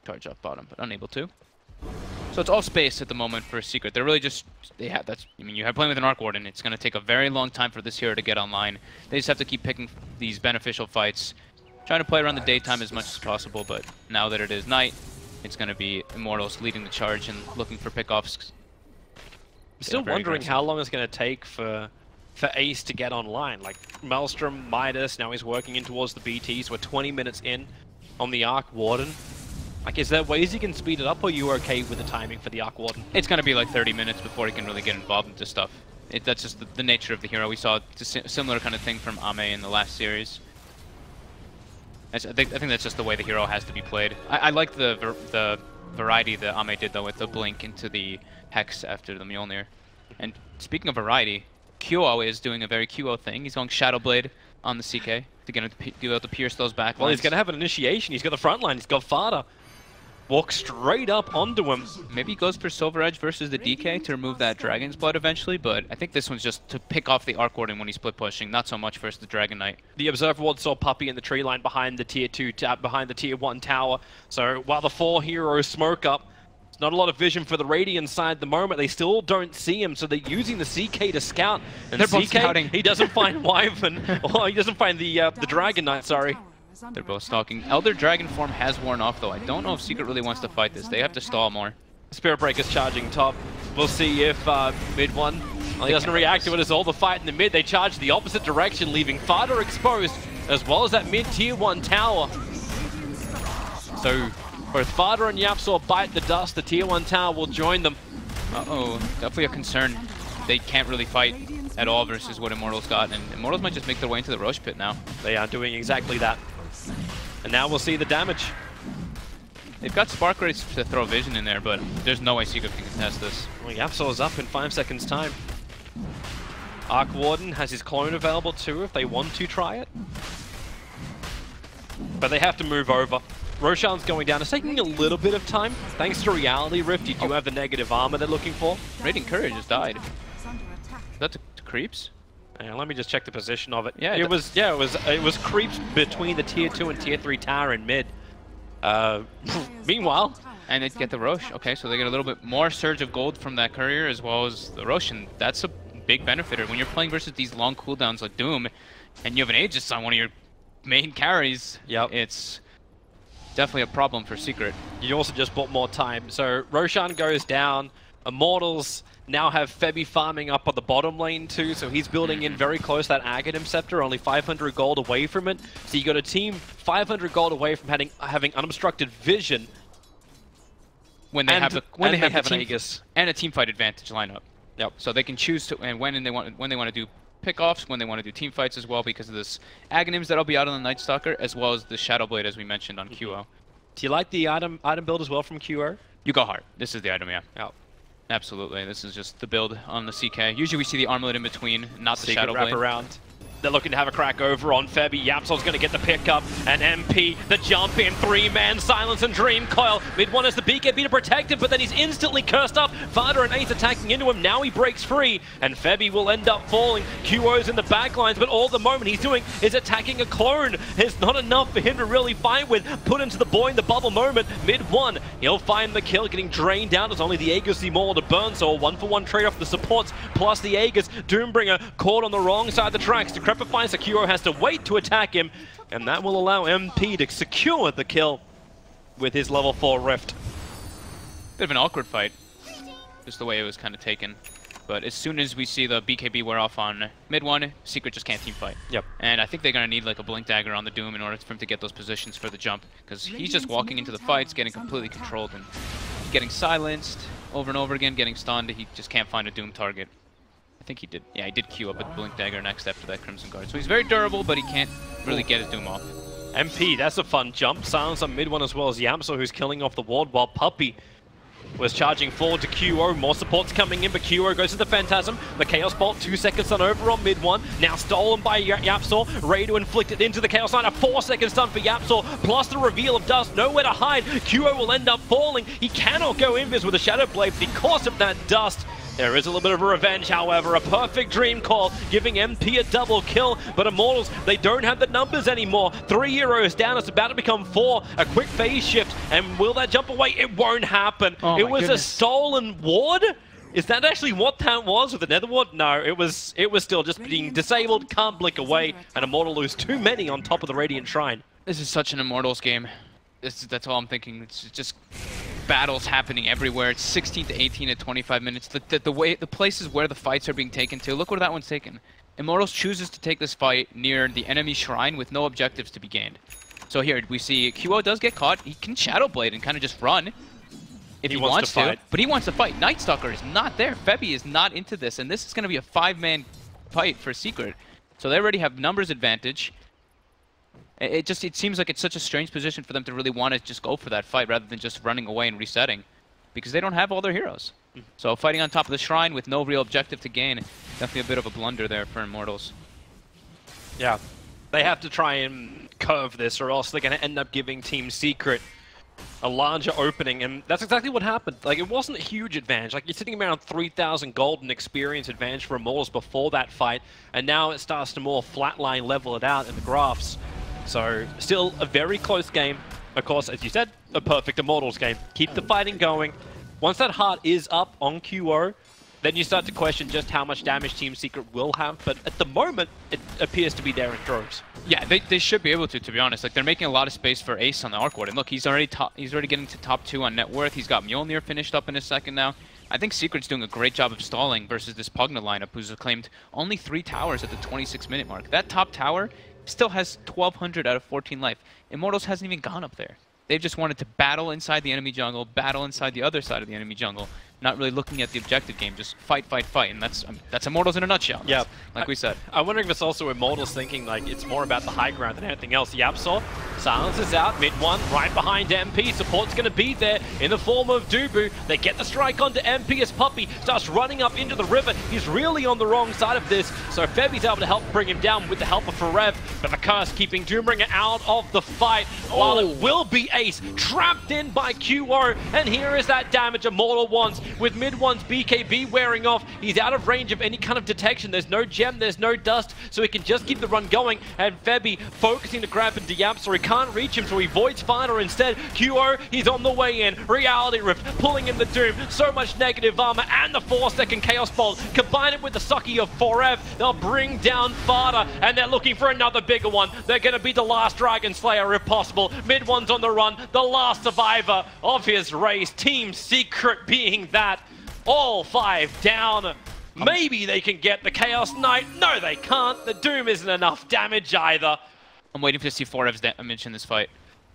charge up bottom, but unable to. So it's all space at the moment for Secret. They're really just they have that's. I mean, you have playing with an Arc Warden. It's going to take a very long time for this hero to get online. They just have to keep picking these beneficial fights, trying to play around the daytime as much as possible. But now that it is night, it's going to be Immortals leading the charge and looking for pickoffs. I'm still wondering aggressive. how long it's going to take for for Ace to get online. Like, Maelstrom, Midas, now he's working in towards the B Ts. We're twenty minutes in on the Arc Warden. Like, is there ways you can speed it up, or are you okay with the timing for the Arc Warden? It's going to be like thirty minutes before he can really get involved into stuff. It, that's just the, the nature of the hero. We saw a similar kind of thing from Ame in the last series. I think, I think that's just the way the hero has to be played. I, I like the the variety that Ame did, though, with the blink into the Hex after the Mjolnir. And speaking of variety, Q O is doing a very Q O thing. He's going Shadowblade on the C K to get him to be able to pierce those back lines. Well, he's going to have an initiation. He's got the front line. He's got F A T A. Walk straight up onto him. Maybe he goes for Silver Edge versus the D K to remove that Dragon's Blood eventually, but I think this one's just to pick off the Arc Warden when he's split pushing, not so much versus the Dragon Knight. The Observer Ward saw Puppey in the tree line behind the tier two, behind the tier one tower. So while the four heroes smoke up, there's not a lot of vision for the Radiant side at the moment. They still don't see him, so they're using the C K to scout. And they're C K, both scouting. He doesn't find Wyvern, or he doesn't find the uh, the Dragon Knight. Sorry. They're both stalking. Elder Dragon form has worn off, though. I don't know if Secret really wants to fight this. They have to stall more. Spirit Breaker's charging top. We'll see if uh, MidOne well, he doesn't react to it as all the fight in the mid. They charge the opposite direction, leaving F A T A exposed, as well as that mid-tier one tower. So both F A T A and YapzOr bite the dust. The tier one tower will join them. Uh-oh. Definitely a concern. They can't really fight at all versus what Immortals got, and Immortals might just make their way into the Roche Pit now. They are doing exactly that. And now we'll see the damage. They've got Spark Rays to throw Vision in there, but there's no way Secret can contest this. Well, YapzOr's up in five seconds time. Arc Warden has his clone available too if they want to try it. But they have to move over. Roshan's going down. It's taking a little bit of time. Thanks to Reality Rift, you do oh. have the negative armor they're looking for. Radiant Courage has died. Is that the creeps? Yeah, let me just check the position of it. Yeah, it was yeah, it was it was creeps between the tier two and tier three tower in mid. Uh, meanwhile, and they get the Roche. Okay, so they get a little bit more surge of gold from that courier as well as the Roche, and that's a big benefiter when you're playing versus these long cooldowns like Doom, and you have an Aegis on one of your main carries. Yep. It's definitely a problem for Secret. You also just bought more time. So Roshan goes down. Immortals now have Febby farming up on the bottom lane too, so he's building in very close that Aghanim Scepter, only five hundred gold away from it. So you got a team five hundred gold away from having, having unobstructed vision when they and, have a, when they have, they have an team, Aegis and a team fight advantage lineup. Yep. So they can choose to and when and they want when they want to do pickoffs, when they want to do team fights as well because of this Aghanims that'll be out on the Night Stalker as well as the Shadowblade as we mentioned on mm-hmm. Q O. Do you like the item item build as well from Q O? You go hard. This is the item, yeah. Yep. Absolutely, this is just the build on the C K. Usually we see the Armlet in between, not the Secret Shadowblade. Wrap around. They're looking to have a crack over on Febby. YapzOr's going to get the pickup, and M P, the jump in, three-man silence and dream coil. MidOne has the B K B to protect him, but then he's instantly cursed up. F A T A and Ace attacking into him, now he breaks free, and Febby will end up falling. Q O's in the backlines, but all the moment he's doing is attacking a clone. It's not enough for him to really fight with. Put into the boy in the bubble moment, MidOne. He'll find the kill, getting drained down. There's only the Aegis Immortal to burn, so a one-for-one trade-off the supports, plus the Aegis. Doombringer caught on the wrong side of the tracks. Decrepifies, the Q O has to wait to attack him, and that will allow M P to secure the kill with his level four Rift. Bit of an awkward fight, just the way it was kind of taken. But as soon as we see the B K B wear off on MidOne, Secret just can't team fight. Yep. And I think they're going to need like a Blink Dagger on the Doom in order for him to get those positions for the jump, because he's just walking into the fights, getting completely controlled and getting silenced over and over again, getting stunned. He just can't find a Doom target. I think he did. Yeah, he did queue up a Blink Dagger next after that Crimson Guard. So he's very durable, but he can't really get his Doom off. M P, that's a fun jump. Silence on MidOne as well as YapzOr, who's killing off the ward, while Puppey was charging forward to Q O. More supports coming in, but Q O goes to the Phantasm. The Chaos Bolt, two second stun over on MidOne. Now stolen by YapzOr. Ray to inflict it into the Chaos Knight. A four second stun for YapzOr, plus the reveal of dust. Nowhere to hide. Q O will end up falling. He cannot go invis with a Shadow Blade because of that dust. There is a little bit of a revenge, however. A perfect dream call, giving M P a double kill. But Immortals, they don't have the numbers anymore. Three heroes down. It's about to become four. A quick phase shift. And will that jump away? It won't happen. Oh it was goodness. a stolen ward? Is that actually what that was with the Nether Ward? No, it was, it was still just being disabled. Can't blink away. And Immortal lose too many on top of the Radiant Shrine. This is such an Immortals game. This, that's all I'm thinking. It's just battles happening everywhere. It's sixteen to eighteen at twenty-five minutes. The, the, the way the places where the fights are being taken to. Look where that one's taken. Immortals chooses to take this fight near the enemy shrine with no objectives to be gained. So here we see Q O does get caught. He can Shadow Blade and kind of just run if he, he wants, wants to, fight. to, but he wants to fight. Night Stalker is not there. Febby is not into this, and this is going to be a five-man fight for Secret. So they already have numbers advantage. It just it seems like it's such a strange position for them to really want to just go for that fight rather than just running away and resetting, because they don't have all their heroes. Mm-hmm. So fighting on top of the shrine with no real objective to gain, definitely a bit of a blunder there for Immortals. Yeah, they have to try and curve this, or else they're going to end up giving Team Secret a larger opening, and that's exactly what happened. Like, it wasn't a huge advantage. Like, you're sitting around three thousand gold and experience advantage for Immortals before that fight, and now it starts to more flatline level it out in the graphs. So, still a very close game. Of course, as you said, a perfect Immortals game. Keep the fighting going. Once that heart is up on Q O, then you start to question just how much damage Team Secret will have, but at the moment, it appears to be there in droves. Yeah, they, they should be able to, to be honest. Like, they're making a lot of space for Ace on the Arc Ward, and look, he's already top, he's already getting to top two on net worth. He's got Mjolnir finished up in a second now. I think Secret's doing a great job of stalling versus this Pugna lineup, who's claimed only three towers at the twenty-six minute mark. That top tower still has twelve hundred out of fourteen life. Immortals hasn't even gone up there. They've just wanted to battle inside the enemy jungle, battle inside the other side of the enemy jungle, not really looking at the objective game, just fight, fight, fight, and that's um, that's Immortals in a nutshell. Yeah, like I, we said. I'm wondering if it's also Immortals thinking like it's more about the high ground than anything else. YapzOr silences out, MidOne right behind M P. Support's going to be there in the form of Dubu. They get the strike onto M P as Puppey starts running up into the river. He's really on the wrong side of this, so Febby's able to help bring him down with the help of Forev, but the curse keeping Doombringer out of the fight. Oh. While it will be Ace trapped in by Q O, and here is that damage Immortal wants. With MidOne's B K B wearing off, he's out of range of any kind of detection. There's no gem, there's no dust, so he can just keep the run going. And Febby focusing to grab into YapzOr. He can't reach him, so he voids Fighter instead. Q O, he's on the way in. Reality Rift pulling in the Doom. So much negative armor and the four second Chaos Bolt. Combine it with the Sucky of Forev. They'll bring down FATA, and they're looking for another bigger one. They're going to be the last Dragon Slayer if possible. MidOne's on the run, the last survivor of his race. Team Secret being that. That. All five down. Maybe they can get the Chaos Knight. No, they can't. The Doom isn't enough damage either. I'm waiting to see Forev's damage in this fight.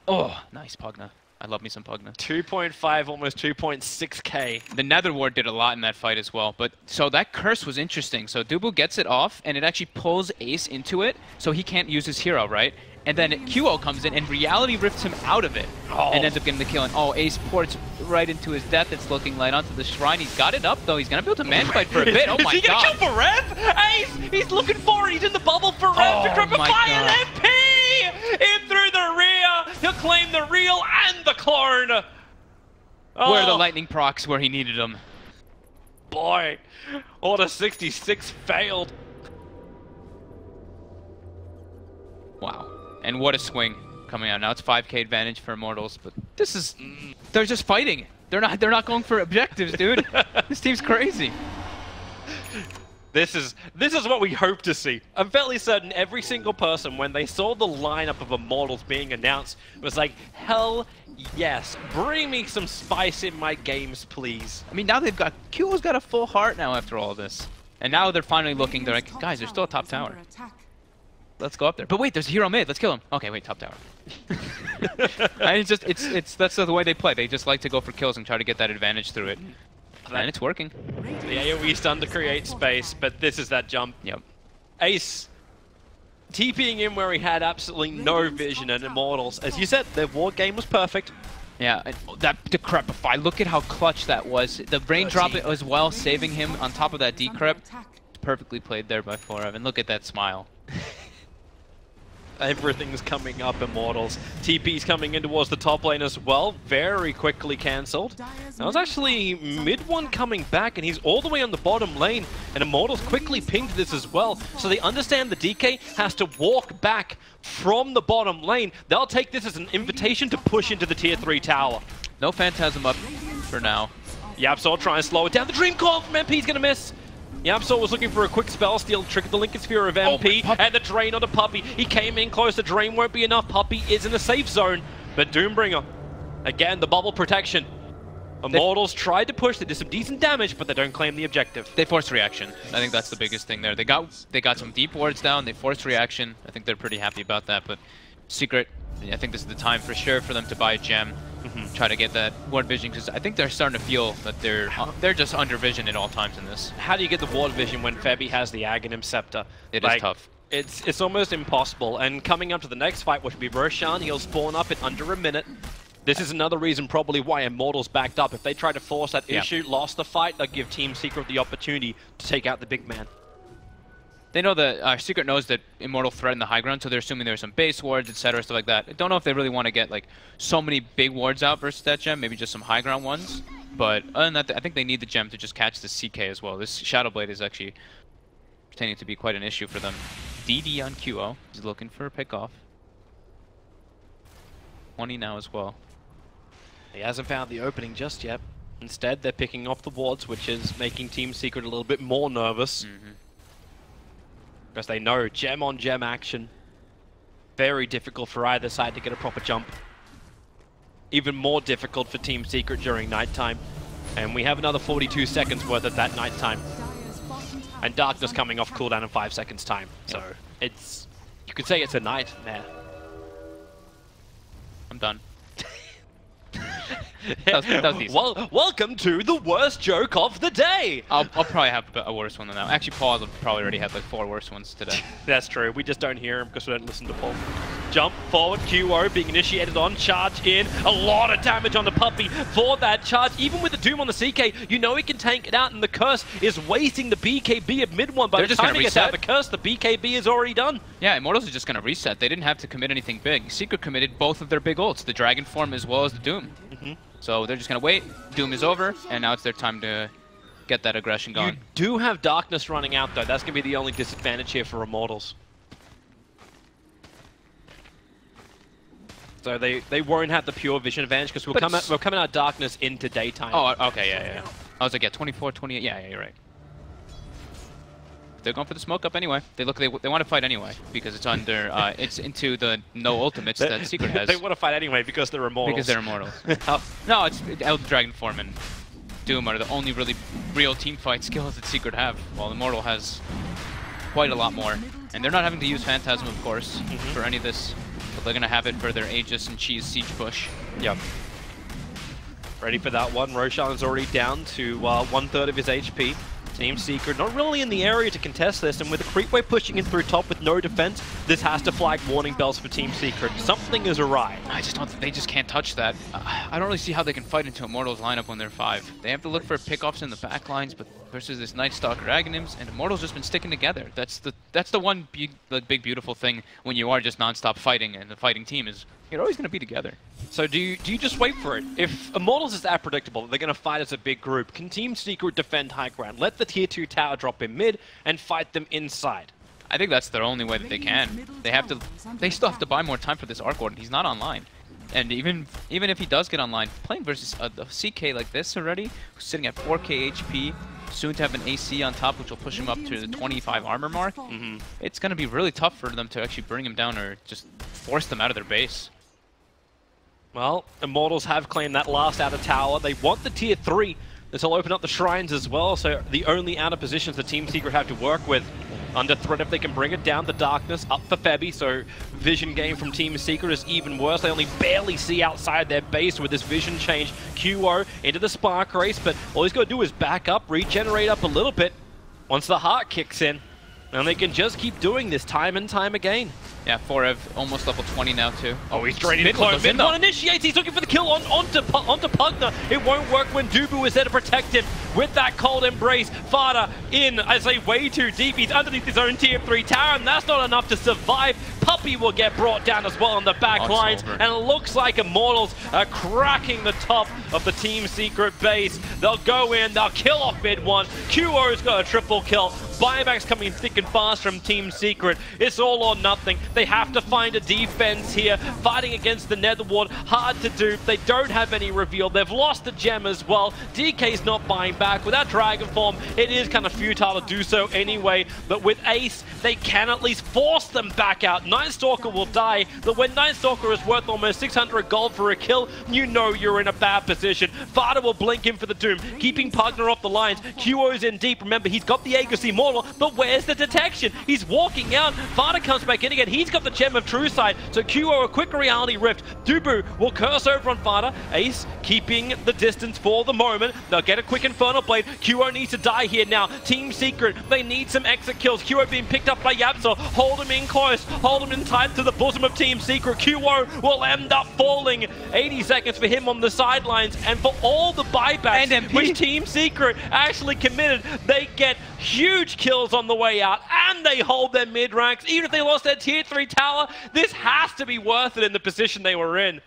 Oh, nice Pugna. I love me some Pugna. two point five, almost two point six K. The Nether Ward did a lot in that fight as well. But so that curse was interesting. So Dubu gets it off, and it actually pulls Ace into it, so he can't use his hero, right? And then Q O comes in and Reality Rifts him out of it oh. and ends up getting the kill. And oh, Ace ports right into his death. It's looking light onto the shrine. He's got it up, though. He's going to build a man fight for a bit. Oh, my God. Is he going to kill Forev? Ace, he's looking for it. He's in the bubble for Rev to grab a fire M P! In through the rear. He'll claim the real and the clone. Oh. Where the lightning procs where he needed him. Boy, Order sixty-six failed. Wow. And what a swing coming out. Now it's five K advantage for Immortals, but this is... They're just fighting. They're not They're not going for objectives, dude. This team's crazy. This is this is what we hope to see. I'm fairly certain every single person, when they saw the lineup of Immortals being announced, was like, hell yes, bring me some spice in my games, please. I mean, now they've got... Q O's got a full heart now after all this. And now they're finally looking. They're like, guys, there's still a top tower. Let's go up there. But wait, there's a hero mid. Let's kill him. Okay, wait, top tower. And it's just, it's, it's, that's the way they play. They just like to go for kills and try to get that advantage through it. That, and it's working. The AoE stun to create space, but this is that jump. Yep. Ace TPing in where he had absolutely no vision, and Immortals, as you said, their war game was perfect. Yeah, it, that decrepify. Look at how clutch that was. The brain drop as well, saving him on top of that decrep. Perfectly played there by Forev. And look at that smile. Everything's coming up, Immortals. T P's coming in towards the top lane as well. Very quickly cancelled. That was actually MidOne coming back, and he's all the way on the bottom lane. And Immortals quickly pinged this as well. So they understand the D K has to walk back from the bottom lane. They'll take this as an invitation to push into the tier three tower. No Phantasm up for now. YapzOr trying to slow it down. The Dream Call from M P's going to miss. YapzOr was looking for a quick spell steal, triggered the Lincoln Sphere of M P, oh, and the drain on the Puppey. He came in close, the drain won't be enough. Puppey is in the safe zone, but Doombringer, again, the bubble protection. Immortals they... tried to push, they did some decent damage, but they don't claim the objective. They forced reaction. I think that's the biggest thing there. They got they got some deep wards down, they forced reaction. I think they're pretty happy about that, but Secret, I think this is the time for sure for them to buy a gem. Mm-hmm. Try to get that ward vision, because I think they're starting to feel that they're they're just under vision at all times in this. How do you get the ward vision when Febby has the Aghanim Scepter? It like, is tough. It's it's almost impossible. And coming up to the next fight, which will be Roshan, he'll spawn up in under a minute. This is another reason probably why Immortals backed up. If they try to force that yeah. issue, lost the fight, they'll give Team Secret the opportunity to take out the big man. They know that uh, Secret knows that Immortal threatened the high ground, so they're assuming there's some base wards, et cetera, stuff like that. I don't know if they really want to get like so many big wards out versus that gem, maybe just some high ground ones. But other than that, I think they need the gem to just catch the C K as well. This Shadow Blade is actually pretending to be quite an issue for them. D D on Q O. He's looking for a pickoff. twenty now as well. He hasn't found the opening just yet. Instead, they're picking off the wards, which is making Team Secret a little bit more nervous. Mm-hmm. Because they know gem on gem action, very difficult for either side to get a proper jump. Even more difficult for Team Secret during nighttime, and we have another forty-two seconds worth of that nighttime. And Darkness coming off cooldown in five seconds time, so yeah. it's you could say it's a nightmare. I'm done. That was, that was well, welcome to the worst joke of the day! I'll, I'll probably have a worse one than that. Actually, Paul probably already had like four worse ones today. That's true. We just don't hear him because we don't listen to Paul. Jump forward, Q O being initiated on, charge in. A lot of damage on the Puppey for that charge. Even with the Doom on the C K, you know he can tank it out, and the Curse is wasting the B K B at mid one. By the time he gets out of the Curse, the B K B is already done. Yeah, Immortals are just going to reset. They didn't have to commit anything big. Secret committed both of their big ults, the Dragon Form as well as the Doom. Mm-hmm. So they're just going to wait. Doom is over, and now it's their time to get that aggression going. You do have Darkness running out, though. That's going to be the only disadvantage here for Immortals. So they, they won't have the pure vision advantage because we'll but come out, we're coming out of Darkness into daytime. Oh, okay, yeah, yeah. I was like, yeah, twenty-four, twenty-eight, yeah, yeah, you're right. They're going for the smoke up anyway. They look, they, they want to fight anyway because it's under, uh, it's into the no ultimates that Secret has. They want to fight anyway because they're Immortals. Because they're Immortals. uh, no, it's Elder Dragon Form and Doom are the only really real team fight skills that Secret have, while Immortal has quite a lot more. And they're not having to use Phantasm, of course, mm-hmm. for any of this. But they're going to have it for their Aegis and Cheese Siege push. Yep. Ready for that one. Roshan's already down to uh, one-third of his H P. Team Secret not really in the area to contest this, and with the creep wave pushing in through top with no defense, this has to flag warning bells for Team Secret. Something is awry. I just don't think they just can't touch that. Uh, I don't really see how they can fight into Immortals lineup when they're five. They have to look for pickoffs in the back lines, but versus this Night Stalker Aghanims, and Immortals just been sticking together. That's the that's the one big, the big beautiful thing when you are just non-stop fighting, and the fighting team is you're always going to be together. So do you, do you just wait for it? If Immortals is that predictable, they're going to fight as a big group. Can Team Secret defend high ground? Let the tier two tower drop in mid and fight them inside. I think that's their only way that they can. They have to. They still have to buy more time for this Arc Warden. He's not online. And even even if he does get online, playing versus a, a C K like this already, who's sitting at four K H P, soon to have an A C on top, which will push him up to the twenty-five armor mark, mm-hmm. it's going to be really tough for them to actually bring him down or just force them out of their base. Well, Immortals have claimed that last outer tower. They want the tier three. This will open up the shrines as well, so the only outer positions the Team Secret have to work with. Under threat if they can bring it down, the Darkness up for Febby, so vision game from Team Secret is even worse. They only barely see outside their base with this vision change. Q O into the Spark Race, but all he's got to do is back up, regenerate up a little bit once the heart kicks in. And they can just keep doing this time and time again. Yeah, Forev almost level twenty now too. Oh, he's straight into clone. MidOne initiates. He's looking for the kill on onto onto Pugna. It won't work when Dubu is there to protect him with that cold embrace. Fada in as a way too deep. He's underneath his own tier three tower, and that's not enough to survive. Puppey will get brought down as well on the back Lock's lines, over. And it looks like Immortals are cracking the top of the Team Secret base. They'll go in. They'll kill off MidOne. Q O's got a triple kill. Buybacks coming thick and fast from Team Secret. It's all or nothing. They have to find a defense here. Fighting against the Nether Ward, hard to do. They don't have any reveal. They've lost the gem as well. D K's not buying back. Without Dragon Form, it is kind of futile to do so anyway. But with Ace, they can at least force them back out. Nightstalker will die, but when Nightstalker is worth almost six hundred gold for a kill, you know you're in a bad position. Fada will blink in for the Doom, keeping Pugner off the lines. Q O's in deep. Remember, he's got the Aegis Immortal, but where's the detection? He's walking out. Fada comes back in again. He's got the Gem of True Sight, so Q O a quick Reality Rift. Dubu will curse over on Fada. Ace keeping the distance for the moment. They'll get a quick Infernal Blade. Q O needs to die here now. Team Secret, they need some exit kills. Q O being picked up by YapzOr. Hold him in close. Hold him in tight to the bosom of Team Secret. Q O will end up falling. eighty seconds for him on the sidelines, and for all the buybacks and M P, which Team Secret actually committed, they get huge kills on the way out, and they hold their mid-ranks. Even if they lost their tier three tower, this has to be worth it in the position they were in.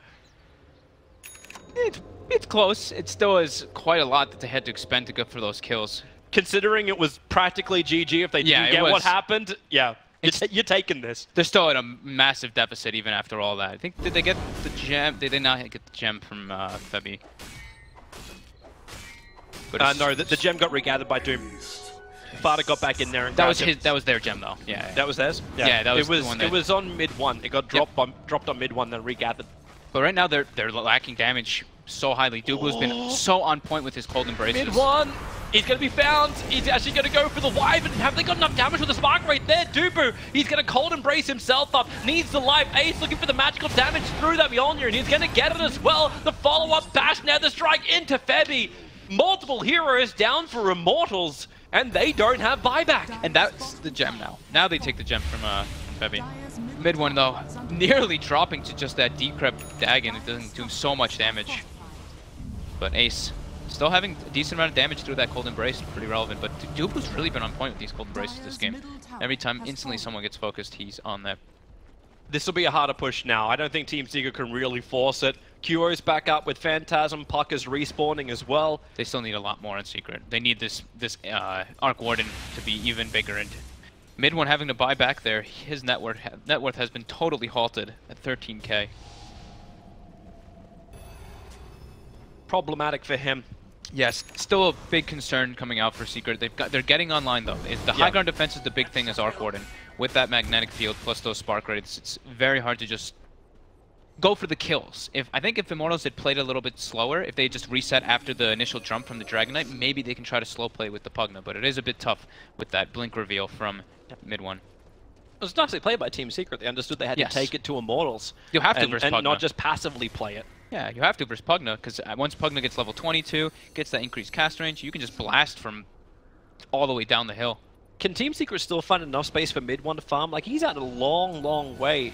It, it's close. It still is quite a lot that they had to expend to go for those kills. Considering it was practically G G if they didn't yeah, get was. what happened, yeah. It's, you're taking this. They're still at a massive deficit even after all that. I think, did they get the gem? Did they not get the gem from uh, Febby? Uh, no, the, the gem got regathered by Doom. Fada got back in there and that was his, That was their gem, though. Yeah, yeah. That was theirs? Yeah, yeah that was, it was the one that... It was on MidOne. It got dropped, yep. on, dropped on MidOne, then regathered. But right now, they're, they're lacking damage so highly. Dubu's oh. been so on point with his Cold Embraces. MidOne! He's going to be found. He's actually going to go for the Wyvern. Have they got enough damage with the Spark right there? Dubu, he's going to Cold Embrace himself up. Needs the life. Ace looking for the magical damage through that Mjolnir, and he's going to get it as well. The follow-up Bash Nether Strike into Febby. Multiple heroes down for Immortals, and they don't have buyback. And that's the gem now. Now they take the gem from uh, Febby. MidOne, though, nearly dropping to just that Decrepit Dagon. It doesn't do so much damage. But Ace... still having a decent amount of damage through that Cold Embrace, pretty relevant, but Dubu's really been on point with these Cold Embraces this game. Every time instantly someone gets focused, he's on there. This will be a harder push now. I don't think Team Secret can really force it. Q O's back up with Phantasm, Puck is respawning as well. They still need a lot more in Secret. They need this this uh, Arc Warden to be even bigger. And MidOne having to buy back there, his net worth, net worth has been totally halted at thirteen K. Problematic for him. Yes, still a big concern coming out for Secret. They've got, they're getting online, though. It, the yeah. high ground defense is the big thing as Arc Warden. With that magnetic field plus those spark rates, it's very hard to just go for the kills. If I think if Immortals had played a little bit slower, if they just reset after the initial jump from the Dragonite, maybe they can try to slow play with the Pugna, but it is a bit tough with that blink reveal from MidOne. It was nicely played by Team Secret. They understood they had yes. to take it to Immortals. You have to and, versus and Pugna. Not just passively play it. Yeah, you have to versus Pugna, because once Pugna gets level twenty-two, gets that increased cast range, you can just blast from all the way down the hill. Can Team Secret still find enough space for MidOne to farm? Like, he's out a long, long way.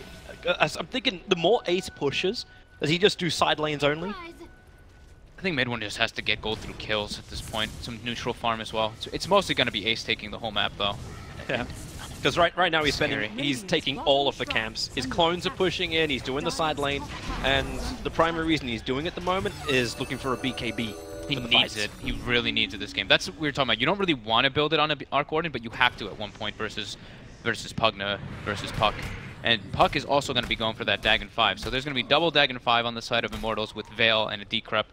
I'm thinking the more Ace pushes, does he just do side lanes only? I think MidOne just has to get gold through kills at this point. Some neutral farm as well. It's mostly going to be Ace taking the whole map, though. Yeah. Because right, right now he's spending, he's taking all of the camps. His clones are pushing in, he's doing the side lane, and the primary reason he's doing it at the moment is looking for a B K B. He needs fights. it. He really needs it this game. That's what we were talking about. You don't really want to build it on an Arc Warden, but you have to at one point versus versus Pugna, versus Puck. And Puck is also going to be going for that Dagon five. So there's going to be double Dagon five on the side of Immortals with Veil and a Decrept.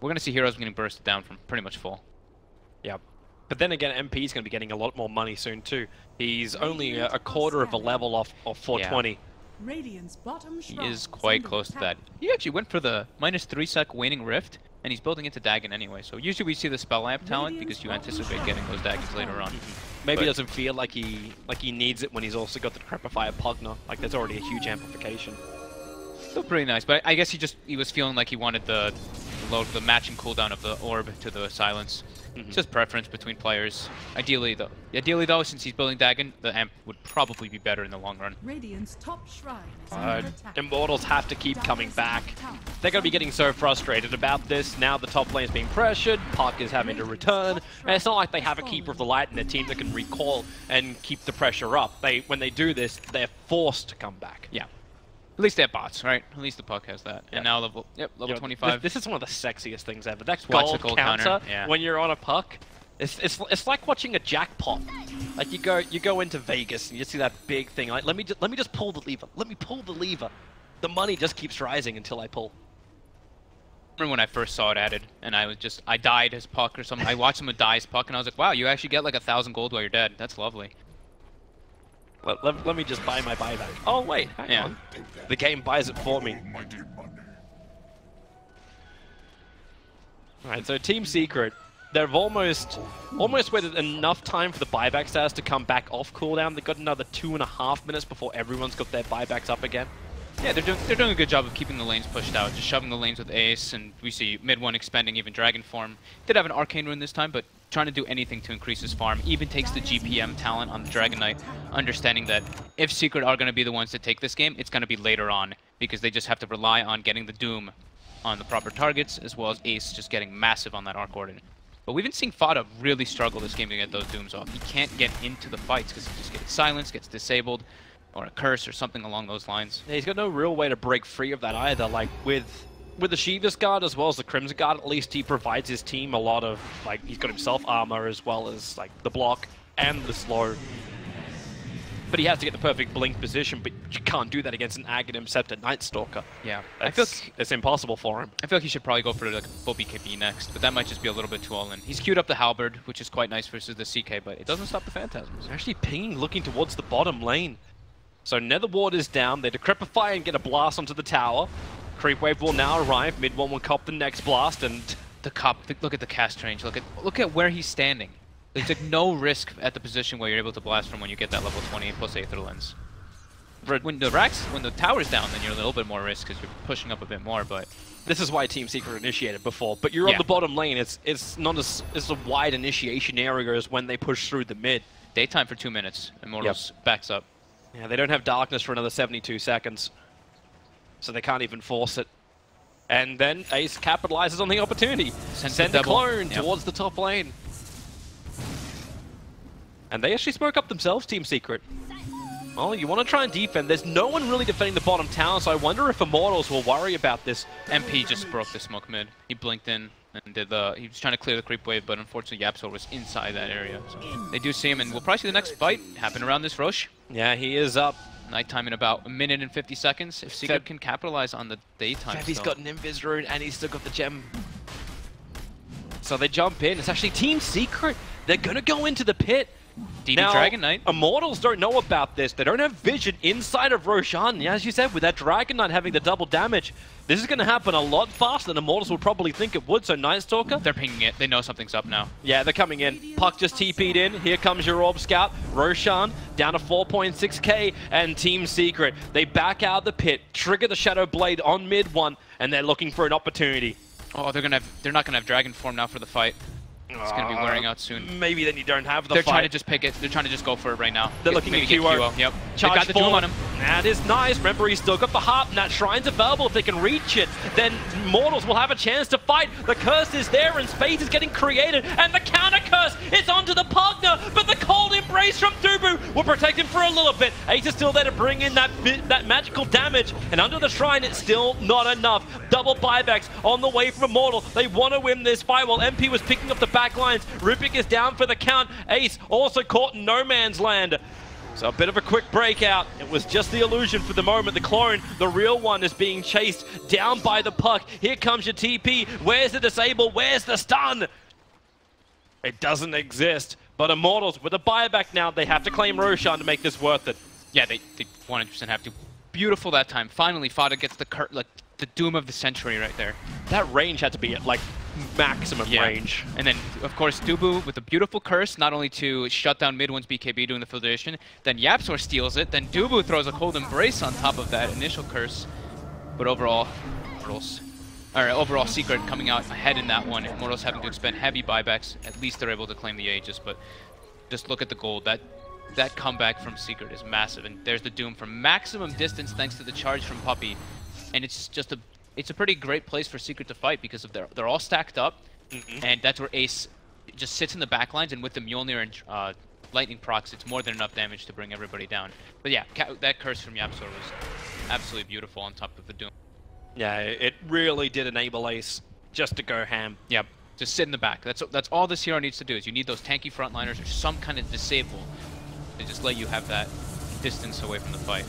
We're going to see heroes getting bursted down from pretty much full. Yep. But then again, M P's going to be getting a lot more money soon, too. He's only a, a quarter of a level off of four twenty. Yeah. He is quite close to that. He actually went for the minus three sec waning rift, and he's building into Dagon anyway. So usually we see the Spell Lamp talent because you anticipate getting those Dagons later on. Maybe he doesn't feel like he like he needs it when he's also got the Decrepifier Pugna. Like, there's already a huge amplification. Still pretty nice, but I guess he just he was feeling like he wanted the load, the matching cooldown of the orb to the silence. Mm-hmm. Just preference between players. Ideally, though, ideally though, since he's building Dagon, the amp would probably be better in the long run. Radiant's top shrine is uh, Immortals have to keep coming back. They're going to be getting so frustrated about this. Now the top lane's being pressured. Puck is having to return. And it's not like they have a Keeper of the Light in their team that can recall and keep the pressure up. They, when they do this, they're forced to come back. Yeah. At least they have bots, right? At least the Puck has that. Yep. And now level, yep, level you know, twenty-five. This, this is one of the sexiest things ever. That's gold, gold counter. counter. Yeah. When you're on a Puck, It's, it's, it's like watching a jackpot. Like you go you go into Vegas and you see that big thing. Like let me just, let me just pull the lever. Let me pull the lever. The money just keeps rising until I pull. I remember when I first saw it added, and I was just I died as Puck or something. I watched him die as Puck, and I was like, wow, you actually get like a thousand gold while you're dead. That's lovely. Let, let, let me just buy my buyback. Oh wait, hang yeah. on. The game buys it for me. All right, so Team Secret. They've almost, almost waited enough time for the buyback status to come back off cooldown. They've got another two and a half minutes before everyone's got their buybacks up again. Yeah, they're doing, they're doing a good job of keeping the lanes pushed out, just shoving the lanes with Ace, and we see MidOne expending even Dragon Form. Did have an Arcane Rune this time, but trying to do anything to increase his farm. Even takes the G P M talent on the Dragon Knight, understanding that if Secret are going to be the ones to take this game, it's going to be later on, because they just have to rely on getting the Doom on the proper targets, as well as Ace just getting massive on that Arc Warden. But we've been seeing FATA really struggle this game to get those Dooms off. He can't get into the fights because he just gets silenced, gets disabled, or a curse or something along those lines. Yeah, he's got no real way to break free of that either. Like with with the Shiva's Guard as well as the Crimson Guard, at least he provides his team a lot of, like, he's got himself armor as well as like the block and the slow. But he has to get the perfect blink position, but you can't do that against an Aghanim Scepter Nightstalker. Yeah, that's, I feel like, it's impossible for him. I feel like he should probably go for like full B K B next, but that might just be a little bit too all-in. He's queued up the Halberd, which is quite nice versus the C K, but it doesn't stop the Phantasms. They're actually pinging, looking towards the bottom lane. So Nether Ward is down, they decrepify and get a blast onto the tower. Creep Wave will now arrive, MidOne will cop the next blast, and... The cop, the, look at the cast range, look at, look at where he's standing. They took no risk at the position where you're able to blast from when you get that level twenty plus Aether Lens. When the racks, when the tower's down, then you're a little bit more risk because you're pushing up a bit more. But this is why Team Secret initiated before. But you're yeah. on the bottom lane. It's it's not as it's a wide initiation area as when they push through the mid. Daytime for two minutes. Immortals yep. backs up. Yeah, they don't have darkness for another seventy-two seconds, so they can't even force it. And then Ace capitalizes on the opportunity. Send, Send a clone yep. towards the top lane. And they actually smoke up themselves, Team Secret. Well, you want to try and defend. There's no one really defending the bottom tower, so I wonder if Immortals will worry about this. M P just broke the smoke mid. He blinked in and did the... He was trying to clear the creep wave, but unfortunately YapzOr was inside that area. So they do see him, and we'll probably see the next fight happen around this Roche. Yeah, he is up. Nighttime in about a minute and fifty seconds. If Secret Feb can capitalize on the daytime. Febby's got an Invis Rune, and he's still got the gem. So they jump in. It's actually Team Secret. They're going to go into the pit. D D now, Dragon Knight. Immortals don't know about this. They don't have vision inside of Roshan. As you said, with that Dragon Knight having the double damage, this is going to happen a lot faster than Immortals will probably think it would. So Nightstalker. They're pinging it. They know something's up now. Yeah, they're coming in. Puck just T P'd in. Here comes your Orb Scout. Roshan down to four point six K. And Team Secret, they back out of the pit, trigger the Shadow Blade on MidOne, and they're looking for an opportunity. Oh, they're gonna. Have, they're not going to have Dragon Form now for the fight. It's going to be wearing out soon. Maybe then you don't have the They're fight. trying to just pick it. They're trying to just go for it right now. They're looking at Q O. Yep. They got the Doom on him. That is nice. Remember, he's still got the Harp, and that Shrine's available. If they can reach it, then Immortals will have a chance to fight. The Curse is there, and space is getting created. And the Counter Curse is onto the Pugna, but the Cold Embrace from Dubu will protect him for a little bit. Ace is still there to bring in that, that magical damage, and under the Shrine, it's still not enough. Double buybacks on the way from Immortal. They want to win this fight while M P was picking up the backlines. Rupik is down for the count. Ace also caught in no man's land. So a bit of a quick breakout. It was just the illusion for the moment. The clone, the real one, is being chased down by the Puck. Here comes your T P. Where's the disable? Where's the stun? It doesn't exist. But Immortals, with a buyback now, they have to claim Roshan to make this worth it. Yeah, they, they one hundred percent have to. Beautiful that time. Finally, FATA gets the cur like the Doom of the Century right there. That range had to be at, like, maximum yeah. range. And then, of course, Dubu with a beautiful curse, not only to shut down MidOne's B K B doing the filtration, then YapzOr steals it, then Dubu throws a Cold Embrace on top of that initial curse. But overall, Immortals, or overall Secret coming out ahead in that one. Immortals having to expend heavy buybacks. At least they're able to claim the Aegis, but just look at the gold. That that comeback from Secret is massive, and there's the Doom from maximum distance thanks to the charge from Puppey. And it's just a It's a pretty great place for Secret to fight because of their, they're all stacked up, mm-hmm. and that's where Ace just sits in the backlines, and with the Mjolnir and uh, Lightning procs, it's more than enough damage to bring everybody down. But yeah, that curse from YapzOr was absolutely beautiful on top of the Doom. Yeah, it really did enable Ace just to go ham. Yep. Just sit in the back. That's that's all this hero needs to do, is you need those tanky frontliners or some kind of disable to just let you have that distance away from the fight.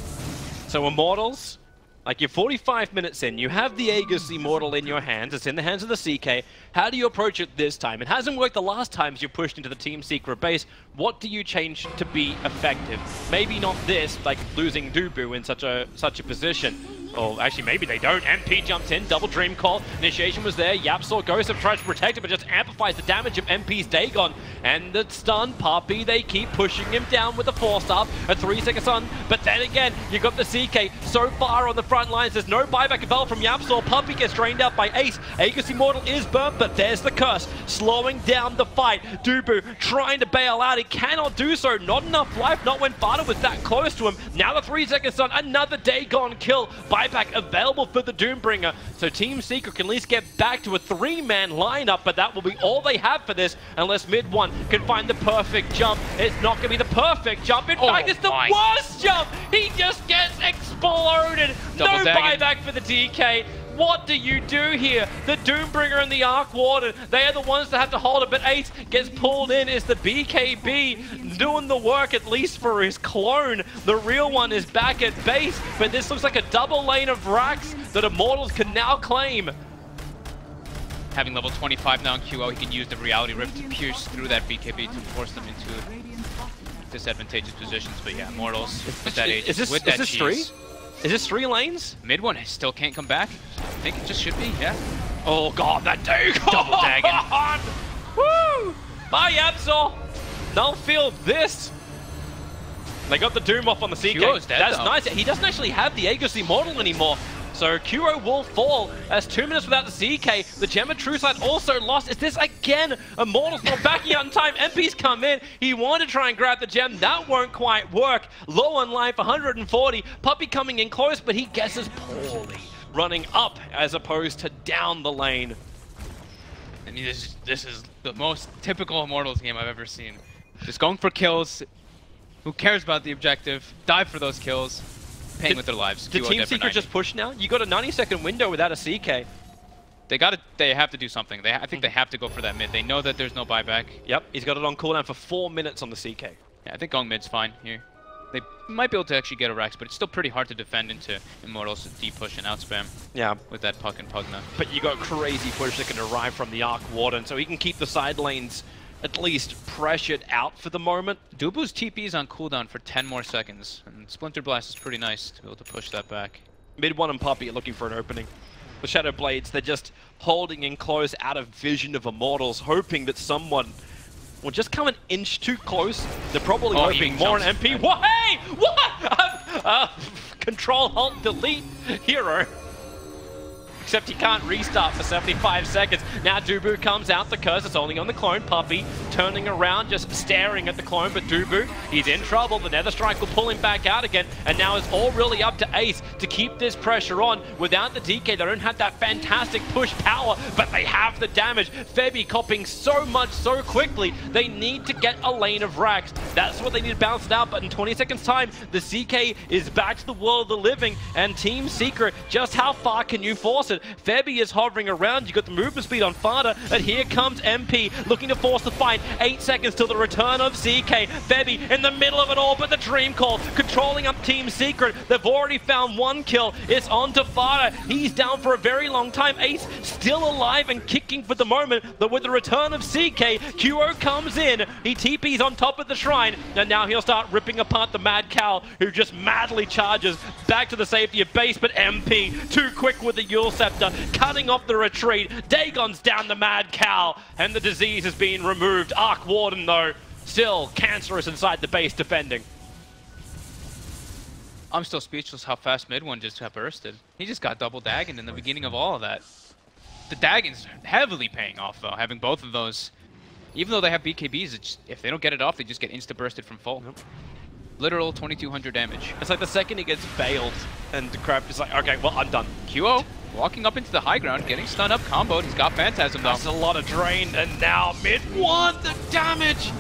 So Immortals, like you're forty-five minutes in, you have the Aegis Immortal in your hands, it's in the hands of the C K. How do you approach it this time? It hasn't worked the last times you pushed into the Team Secret base. What do you change to be effective? Maybe not this, like losing Dubu in such a such a position. Oh, actually, maybe they don't. M P jumps in, double dream call. Initiation was there. YapzOr goes and tries to protect it, but just amplifies the damage of M P's Dagon. And the stun, Puppey, they keep pushing him down with a four-star, a three-second stun. But then again, you've got the C K so far on the front lines. There's no buyback available from YapzOr. Puppey gets drained out by Ace. Aegis Immortal is burnt, but there's the curse, slowing down the fight. Dubu trying to bail out. He cannot do so. Not enough life, not when FATA was that close to him. Now the three-second stun, another Dagon kill. Buyback available for the Doombringer, so Team Secret can at least get back to a three-man lineup, but that will be all they have for this, unless MidOne can find the perfect jump. It's not going to be the perfect jump. In oh fact, it's the my. worst jump. He just gets exploded. Double no dagging. Buyback for the D K. What do you do here? The Doombringer and the Arc Warden, they are the ones that have to hold it, but Ace gets pulled in. Is the B K B doing the work, at least for his clone? The real one is back at base, but this looks like a double lane of racks that Immortals can now claim. Having level twenty-five now in Q O, he can use the Reality Rift to pierce through that B K B to force them into disadvantageous positions, but yeah, Immortals with that Aegis, is this, with that is this three? Is this three lanes? MidOne still can't come back. I think it just should be, yeah. Oh god, that Dagon! Double Dagon! Woo! Bye, YapzOr! Null field this! They got the Doom off on the C K. Dead, That's though. nice. He doesn't actually have the Aegis Immortal anymore. So Q O will fall. That's two minutes without the C K. The Gem of True Sight also lost. Is this again? Immortals not backing out in time. M P's come in. He wanted to try and grab the gem. That won't quite work. Low on life, one hundred forty. Puppey coming in close, but he guesses poorly. Running up as opposed to down the lane. And this, this is the most typical Immortals game I've ever seen. Just going for kills. Who cares about the objective? Die for those kills. Paying did, with their lives. Did Team Secret just push now? You got a ninety second window without a C K. They got to, They have to do something. They, I think mm-hmm. they have to go for that mid. They know that there's no buyback. Yep, he's got it on cooldown for four minutes on the C K. Yeah, I think going mid's fine here. They might be able to actually get a Rex, but it's still pretty hard to defend into Immortals D-push and out-spam. Yeah. With that Puck and Pugna. But you got crazy push that can arrive from the Arc Warden, so he can keep the side lanes at least pressured out for the moment. Dubu's T P is on cooldown for ten more seconds, and Splinter Blast is pretty nice to be able to push that back. MidOne and Puppey are looking for an opening. The Shadow Blades, they're just holding in close out of vision of Immortals, hoping that someone will just come an inch too close. They're probably oh, hoping more an M P. What? Hey! What? Uh, uh, control, Alt, Delete, Hero. Except he can't restart for seventy-five seconds. Now Dubu comes out, the curse is only on the clone. Puppey turning around, just staring at the clone, but Dubu, he's in trouble. The Nether Strike will pull him back out again, and now it's all really up to Ace to keep this pressure on. Without the D K, they don't have that fantastic push power, but they have the damage. Febby copying so much so quickly, they need to get a lane of racks. That's what they need to balance it out, but in twenty seconds time, the C K is back to the world of the living, and Team Secret, just how far can you force it? Febby is hovering around, you got the movement speed on FATA, and here comes M P looking to force the fight. Eight seconds till the return of C K. Febby in the middle of it all, but the dream call controlling up Team Secret. They've already found one kill. It's on to FATA. He's down for a very long time. Ace still alive and kicking for the moment, but with the return of C K, Q O comes in. He T Ps on top of the shrine, and now he'll start ripping apart the Mad Cow, who just madly charges back to the safety of base, but M P too quick with the Yule Scepter, cutting off the retreat. Dagon's down the Mad Cow, and the disease is being removed. Arc Warden, though, still cancerous inside the base defending. I'm still speechless how fast MidOne just got bursted. He just got double Dagon in the beginning of all of that. The Dagon's heavily paying off, though, having both of those. Even though they have B K Bs, it's just, if they don't get it off, they just get insta-bursted from full. Nope. Literal twenty-two hundred damage. It's like the second he gets bailed, and the crap is like, okay, well, I'm done. Q O. Walking up into the high ground, getting stunned up, comboed. He's got Phantasm though. That's a lot of drain, and now MidOne, the damage!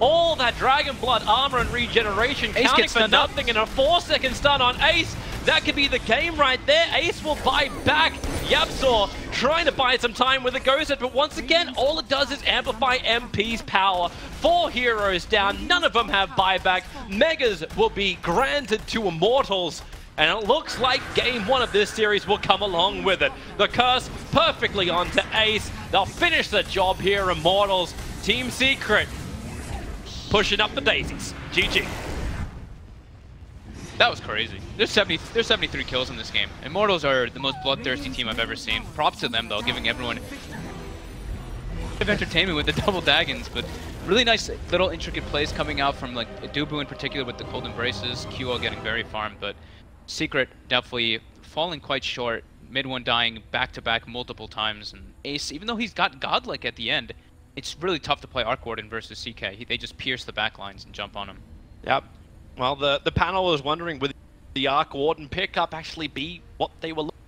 All that Dragon Blood armor and regeneration Ace counting for nothing, up. and a four second stun on Ace. That could be the game right there. Ace will buy back. YapzOr trying to buy some time with a ghost head, but once again, all it does is amplify M P's power. Four heroes down, none of them have buyback. Megas will be granted to Immortals, and it looks like game one of this series will come along with it. The curse perfectly onto Ace. They'll finish the job here, Immortals. Team Secret pushing up the daisies. G G. That was crazy. There's seventy, there's seventy-three kills in this game. Immortals are the most bloodthirsty team I've ever seen. Props to them though, giving everyone entertainment with the double daggons, but really nice little intricate plays coming out from like Dubu in particular with the cold embraces, Q O getting very farmed, but Secret definitely falling quite short, MidOne dying back-to-back multiple times, and Ace, even though he's got godlike at the end, it's really tough to play Arc Warden versus C K. He, they just pierce the backlines and jump on him. Yep. Well, the, the panel was wondering, would the Arc Warden pickup actually be what they were looking for?